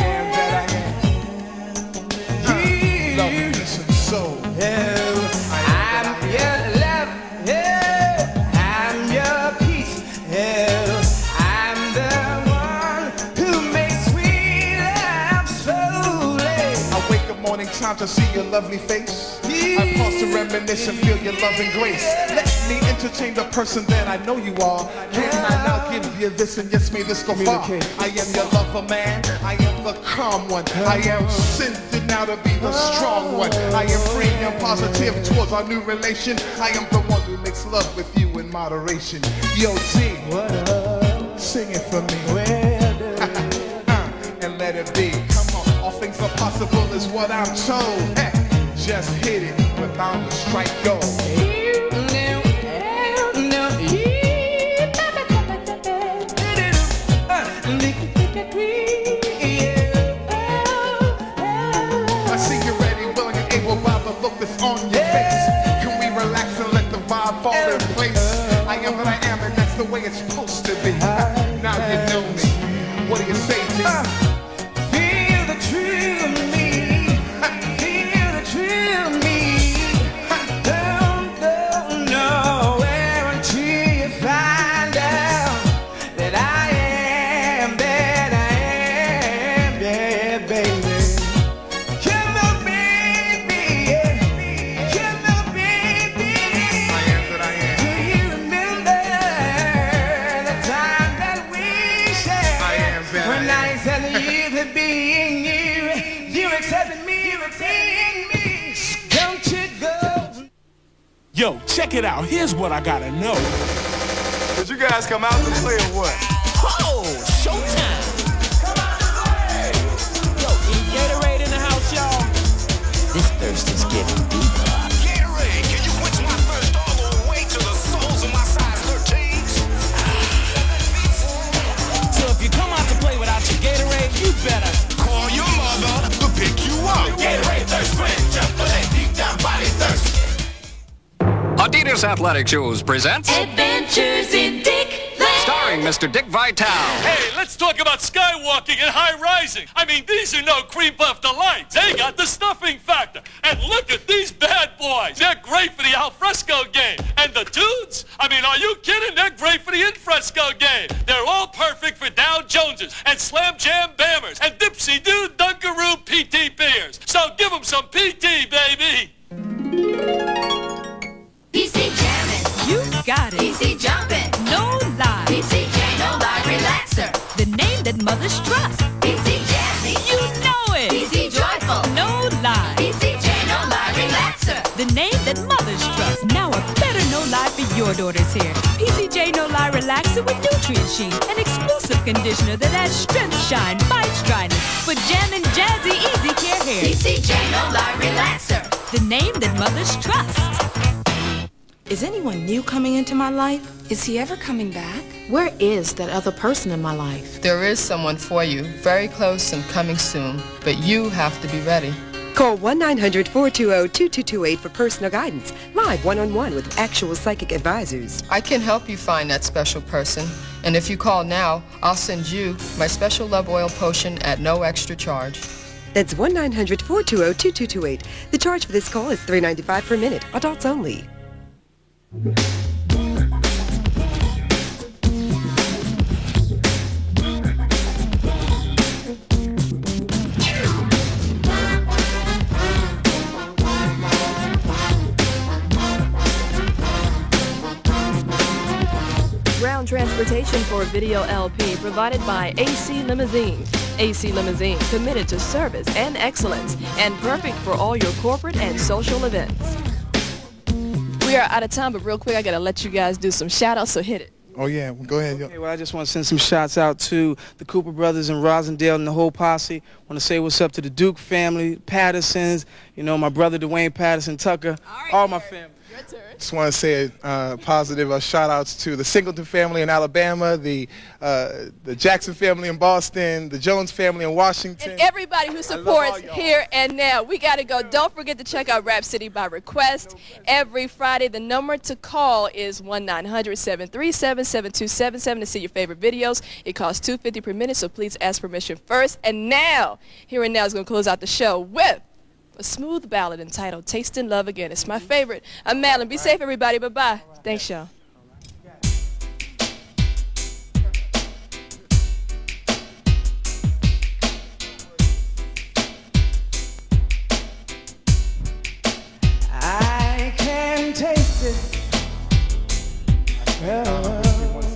am that I am. You, Love, peace, and soul. I'm your love, yeah. I'm your peace, yeah. I'm the one who makes sweet love slowly. I wake up morning time to see your lovely face. I pause to reminisce and feel your loving grace. Let me entertain the person that I know you are. Can I now give you this and yes, may this go far? I am your lover, man. I am the calm one. I am sent now to be the strong one. I am free and positive towards our new relation. I am the one who makes love with you in moderation. Yo, T, what up? Sing it for me. Uh, and let it be. Come on, all things are possible is what I'm told. Hey. Just hit it, but I'm the strike goal. I see you're ready, willing, and able by the look that's on your face. Can we relax and let the vibe fall in place? I am what I am, and that's the way it's supposed to be. Now you know me. What do you say, G? Feel the truth of me. Feel the truth of me. Don't go nowhere until you find out that I am that I am, yeah, baby. Come on, baby, yeah. Come on, baby. I am that I am. Do you remember the time that we shared? I am that when I I am. said you could be in you, you accepted me, you accepted me. Don't you go? Yo, check it out. Here's what I gotta know. Did you guys come out to play or what? Oh, showtime. Yo, is Gatorade in the house, y'all? This thirst is getting deeper. Gatorade, can you quench my thirst all the way to the soles of my size thirteens? So if you come out to play without your Gatorade, you better. Call your mother to pick you up. Gatorade thirst, friend, jump for that deep down body thirst. Adidas Athletic Shoes presents Adventures in Dick Land. starring Mister Dick Vitale. Hey, let's talk about skywalking and high rising. I mean, these are no cream puff delights. They got the stuffing factor. And look at these bad boys. They're great for the alfresco game. And the dudes? I mean, are you kidding? They're great for the infresco game. They're all perfect for Dow Joneses and Slam Jam Bammers and Dipsy Doo Dunkaroo P T beers. So give them some P T, baby. P C Jammin', you got it. P C Jumpin', no lie. P C J, no lie, relaxer. The name that mothers trust. P C Jammin', you know it. the name that mothers trust. Now a better no lie for your daughters here. P C J No Lie Relaxer with Nutrient Sheen, an exclusive conditioner that adds strength, shine, fights dryness for jamming, jazzy, easy care hair. P C J No Lie Relaxer, the name that mothers trust. Is anyone new coming into my life? Is he ever coming back? Where is that other person in my life? There is someone for you, very close and coming soon, but you have to be ready. Call one nine hundred, four two zero, two two two eight for personal guidance. Live one-on-one with actual psychic advisors. I can help you find that special person. And if you call now, I'll send you my special love oil potion at no extra charge. That's one nine hundred, four two zero, two two two eight. The charge for this call is three ninety-five per minute. Adults only. Transportation for Video L P provided by A C Limousine. A C Limousine, committed to service and excellence, and perfect for all your corporate and social events. We are out of time, but real quick, I gotta let you guys do some shout outs, so hit it. Oh yeah, go ahead. Okay, well, I just want to send some shots out to the Cooper brothers and Rosendale and the whole posse. Want to say what's up to the Duke family, Pattersons, you know, my brother Dwayne Patterson, Tucker, all, right, all my family. Just want to say uh, positive uh, shout-outs to the Singleton family in Alabama, the uh, the Jackson family in Boston, the Jones family in Washington. And everybody who supports Here and Now. We got to go. Don't forget to check out Rap City by request every Friday. The number to call is one nine hundred, seven three seven, seven two seven seven to see your favorite videos. It costs two dollars and fifty cents per minute, so please ask permission first. And now, Here and Now is going to close out the show with a smooth ballad entitled Tasting Love Again. It's my favorite. I'm Madeline. Be safe, everybody. Bye-bye. Thanks, y'all. I can taste it. Well,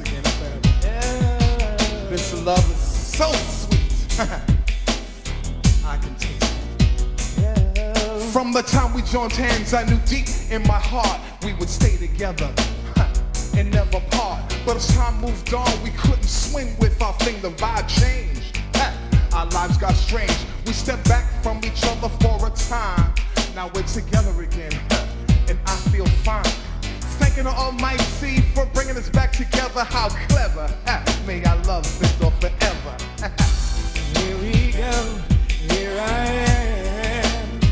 yeah. This love is so sweet. I can taste it. From the time we joined hands, I knew deep in my heart we would stay together and never part. But as time moved on, we couldn't swing with our thing. The vibe changed. Our lives got strange. We stepped back from each other for a time. Now we're together again, and I feel fine. Thanking the Almighty for bringing us back together. How clever. May I love Victor forever. Here we go. Here I am.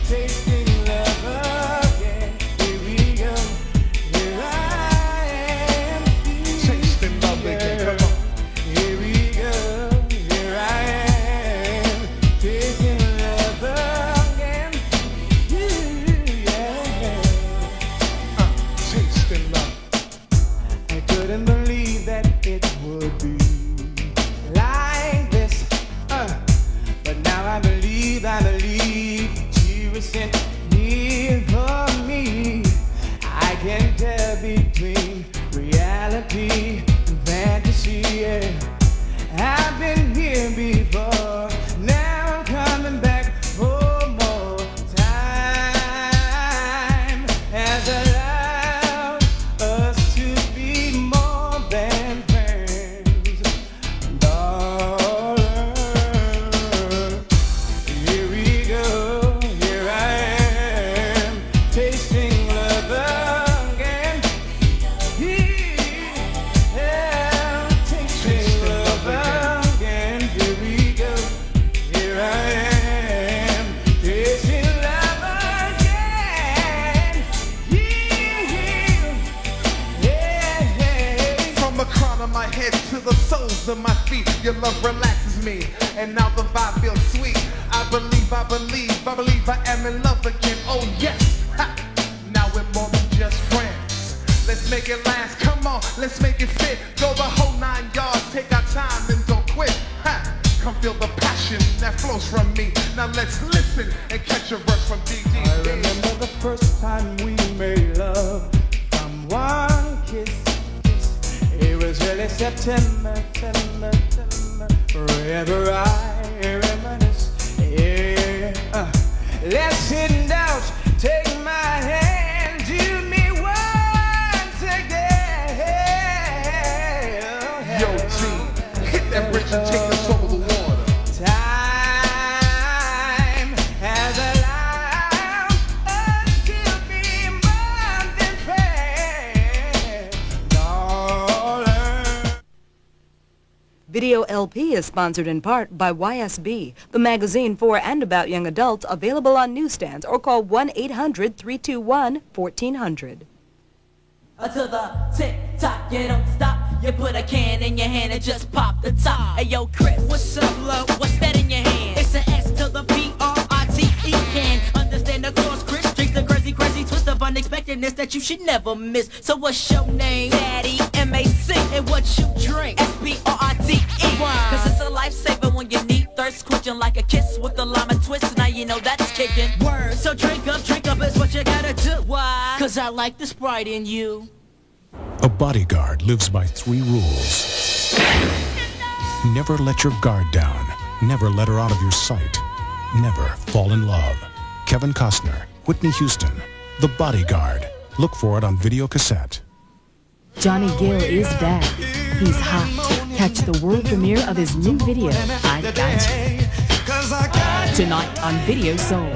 Take let's sit down, take my hand. let you take us over the water. Time has allowed us to be more than friends. Dollar. Video L P is sponsored in part by Y S B, the magazine for and about young adults, available on newsstands or call one eight hundred, three two one, fourteen hundred. Until the tick-tock, you don't stop. You put a can in your hand and just pop the top. Hey yo, Chris, what's up, love? What's that in your hand? It's an S to the B R I T E. Can understand the cross, Chris. Drink the crazy, crazy twist of unexpectedness that you should never miss. So what's your name? Daddy M A C. And what you drink? S B R I T E. Wow. Cause it's a lifesaver when you need thirst. Squishing like a kiss with a lime and twist. Now you know that's kicking. Word. So drink up, drink up is what you gotta do. Why? Cause I like the Sprite in you. A bodyguard lives by three rules. Never let your guard down. Never let her out of your sight. Never fall in love. Kevin Costner, Whitney Houston, The Bodyguard. Look for it on video cassette. Johnny Gill is back. He's hot. Catch the world premiere of his new video, I Got You, tonight on Video Soul.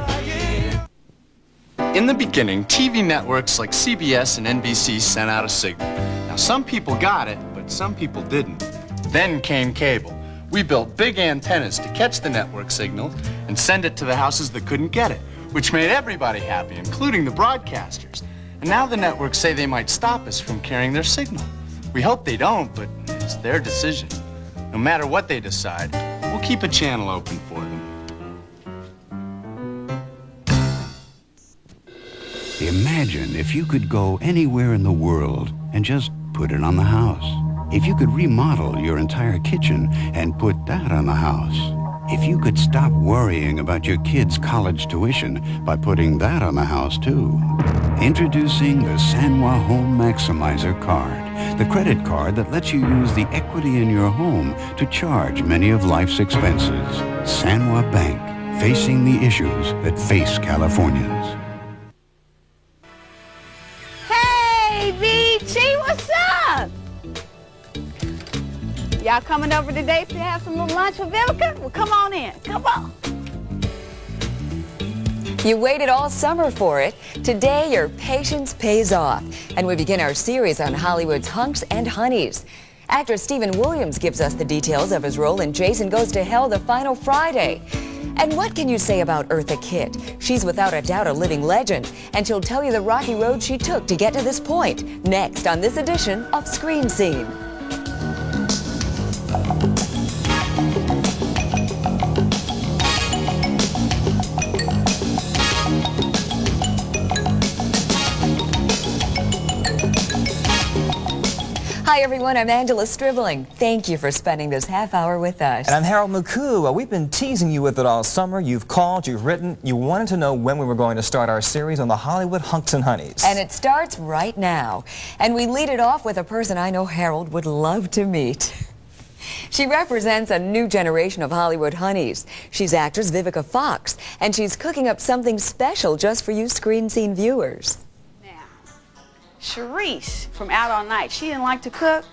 In the beginning, T V networks like C B S and N B C sent out a signal. Now, some people got it, but some people didn't. Then came cable. We built big antennas to catch the network signal and send it to the houses that couldn't get it, which made everybody happy, including the broadcasters. And now the networks say they might stop us from carrying their signal. We hope they don't, but it's their decision. No matter what they decide, we'll keep a channel open for them. Imagine if you could go anywhere in the world and just put it on the house. If you could remodel your entire kitchen and put that on the house. If you could stop worrying about your kids' college tuition by putting that on the house too. Introducing the Sanwa Home Maximizer Card, the credit card that lets you use the equity in your home to charge many of life's expenses. Sanwa Bank, facing the issues that face Californians. Y'all coming over today to have some little lunch with Vivica? Well, come on in. Come on. You waited all summer for it. Today, your patience pays off. And we begin our series on Hollywood's hunks and honeys. Actor Stephen Williams gives us the details of his role in Jason Goes to Hell, The Final Friday. And what can you say about Eartha Kitt? She's without a doubt a living legend. And she'll tell you the rocky road she took to get to this point. Next on this edition of Screen Scene. Hi everyone, I'm Angela Stribling. Thank you for spending this half hour with us. And I'm Harold McCoo. We've been teasing you with it all summer. You've called, you've written, you wanted to know when we were going to start our series on the Hollywood hunks and honeys. And it starts right now. And we lead it off with a person I know Harold would love to meet. She represents a new generation of Hollywood honeys. She's actress Vivica Fox, and she's cooking up something special just for you Screen Scene viewers. Sharice from Out All Night, she didn't like to cook,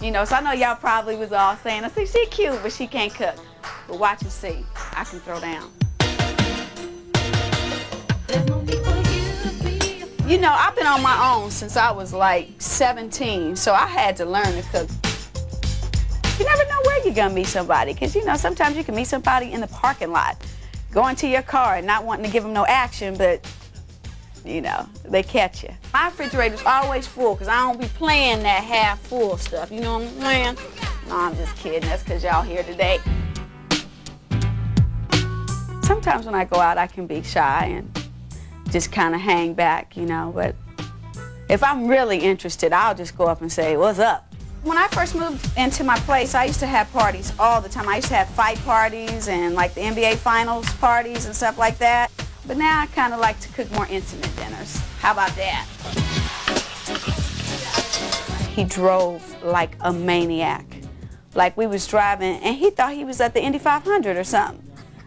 you know, so I know y'all probably was all saying, I see she cute, but she can't cook. But watch and see, I can throw down. You know, I've been on my own since I was like seventeen, so I had to learn to cook. You never know where you're gonna meet somebody, because you know, sometimes you can meet somebody in the parking lot, going to your car and not wanting to give them no action, but you know, they catch you. My refrigerator's always full because I don't be playing that half full stuff, you know what I'm saying? No, I'm just kidding, that's because y'all here today. Sometimes when I go out, I can be shy and just kind of hang back, you know, but if I'm really interested, I'll just go up and say, what's up? When I first moved into my place, I used to have parties all the time. I used to have fight parties and like the N B A finals parties and stuff like that. But now I kind of like to cook more intimate dinners. How about that? He drove like a maniac. Like we was driving and he thought he was at the Indy five hundred or something.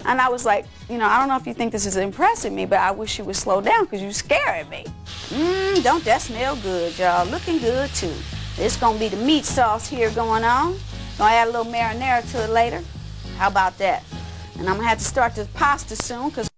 And I was like, you know, I don't know if you think this is impressing me, but I wish you would slow down because you're scaring me. Mmm, don't that smell good, y'all. Looking good, too. It's going to be the meat sauce here going on. Gonna add a little marinara to it later. How about that? And I'm gonna have to start the pasta soon, cause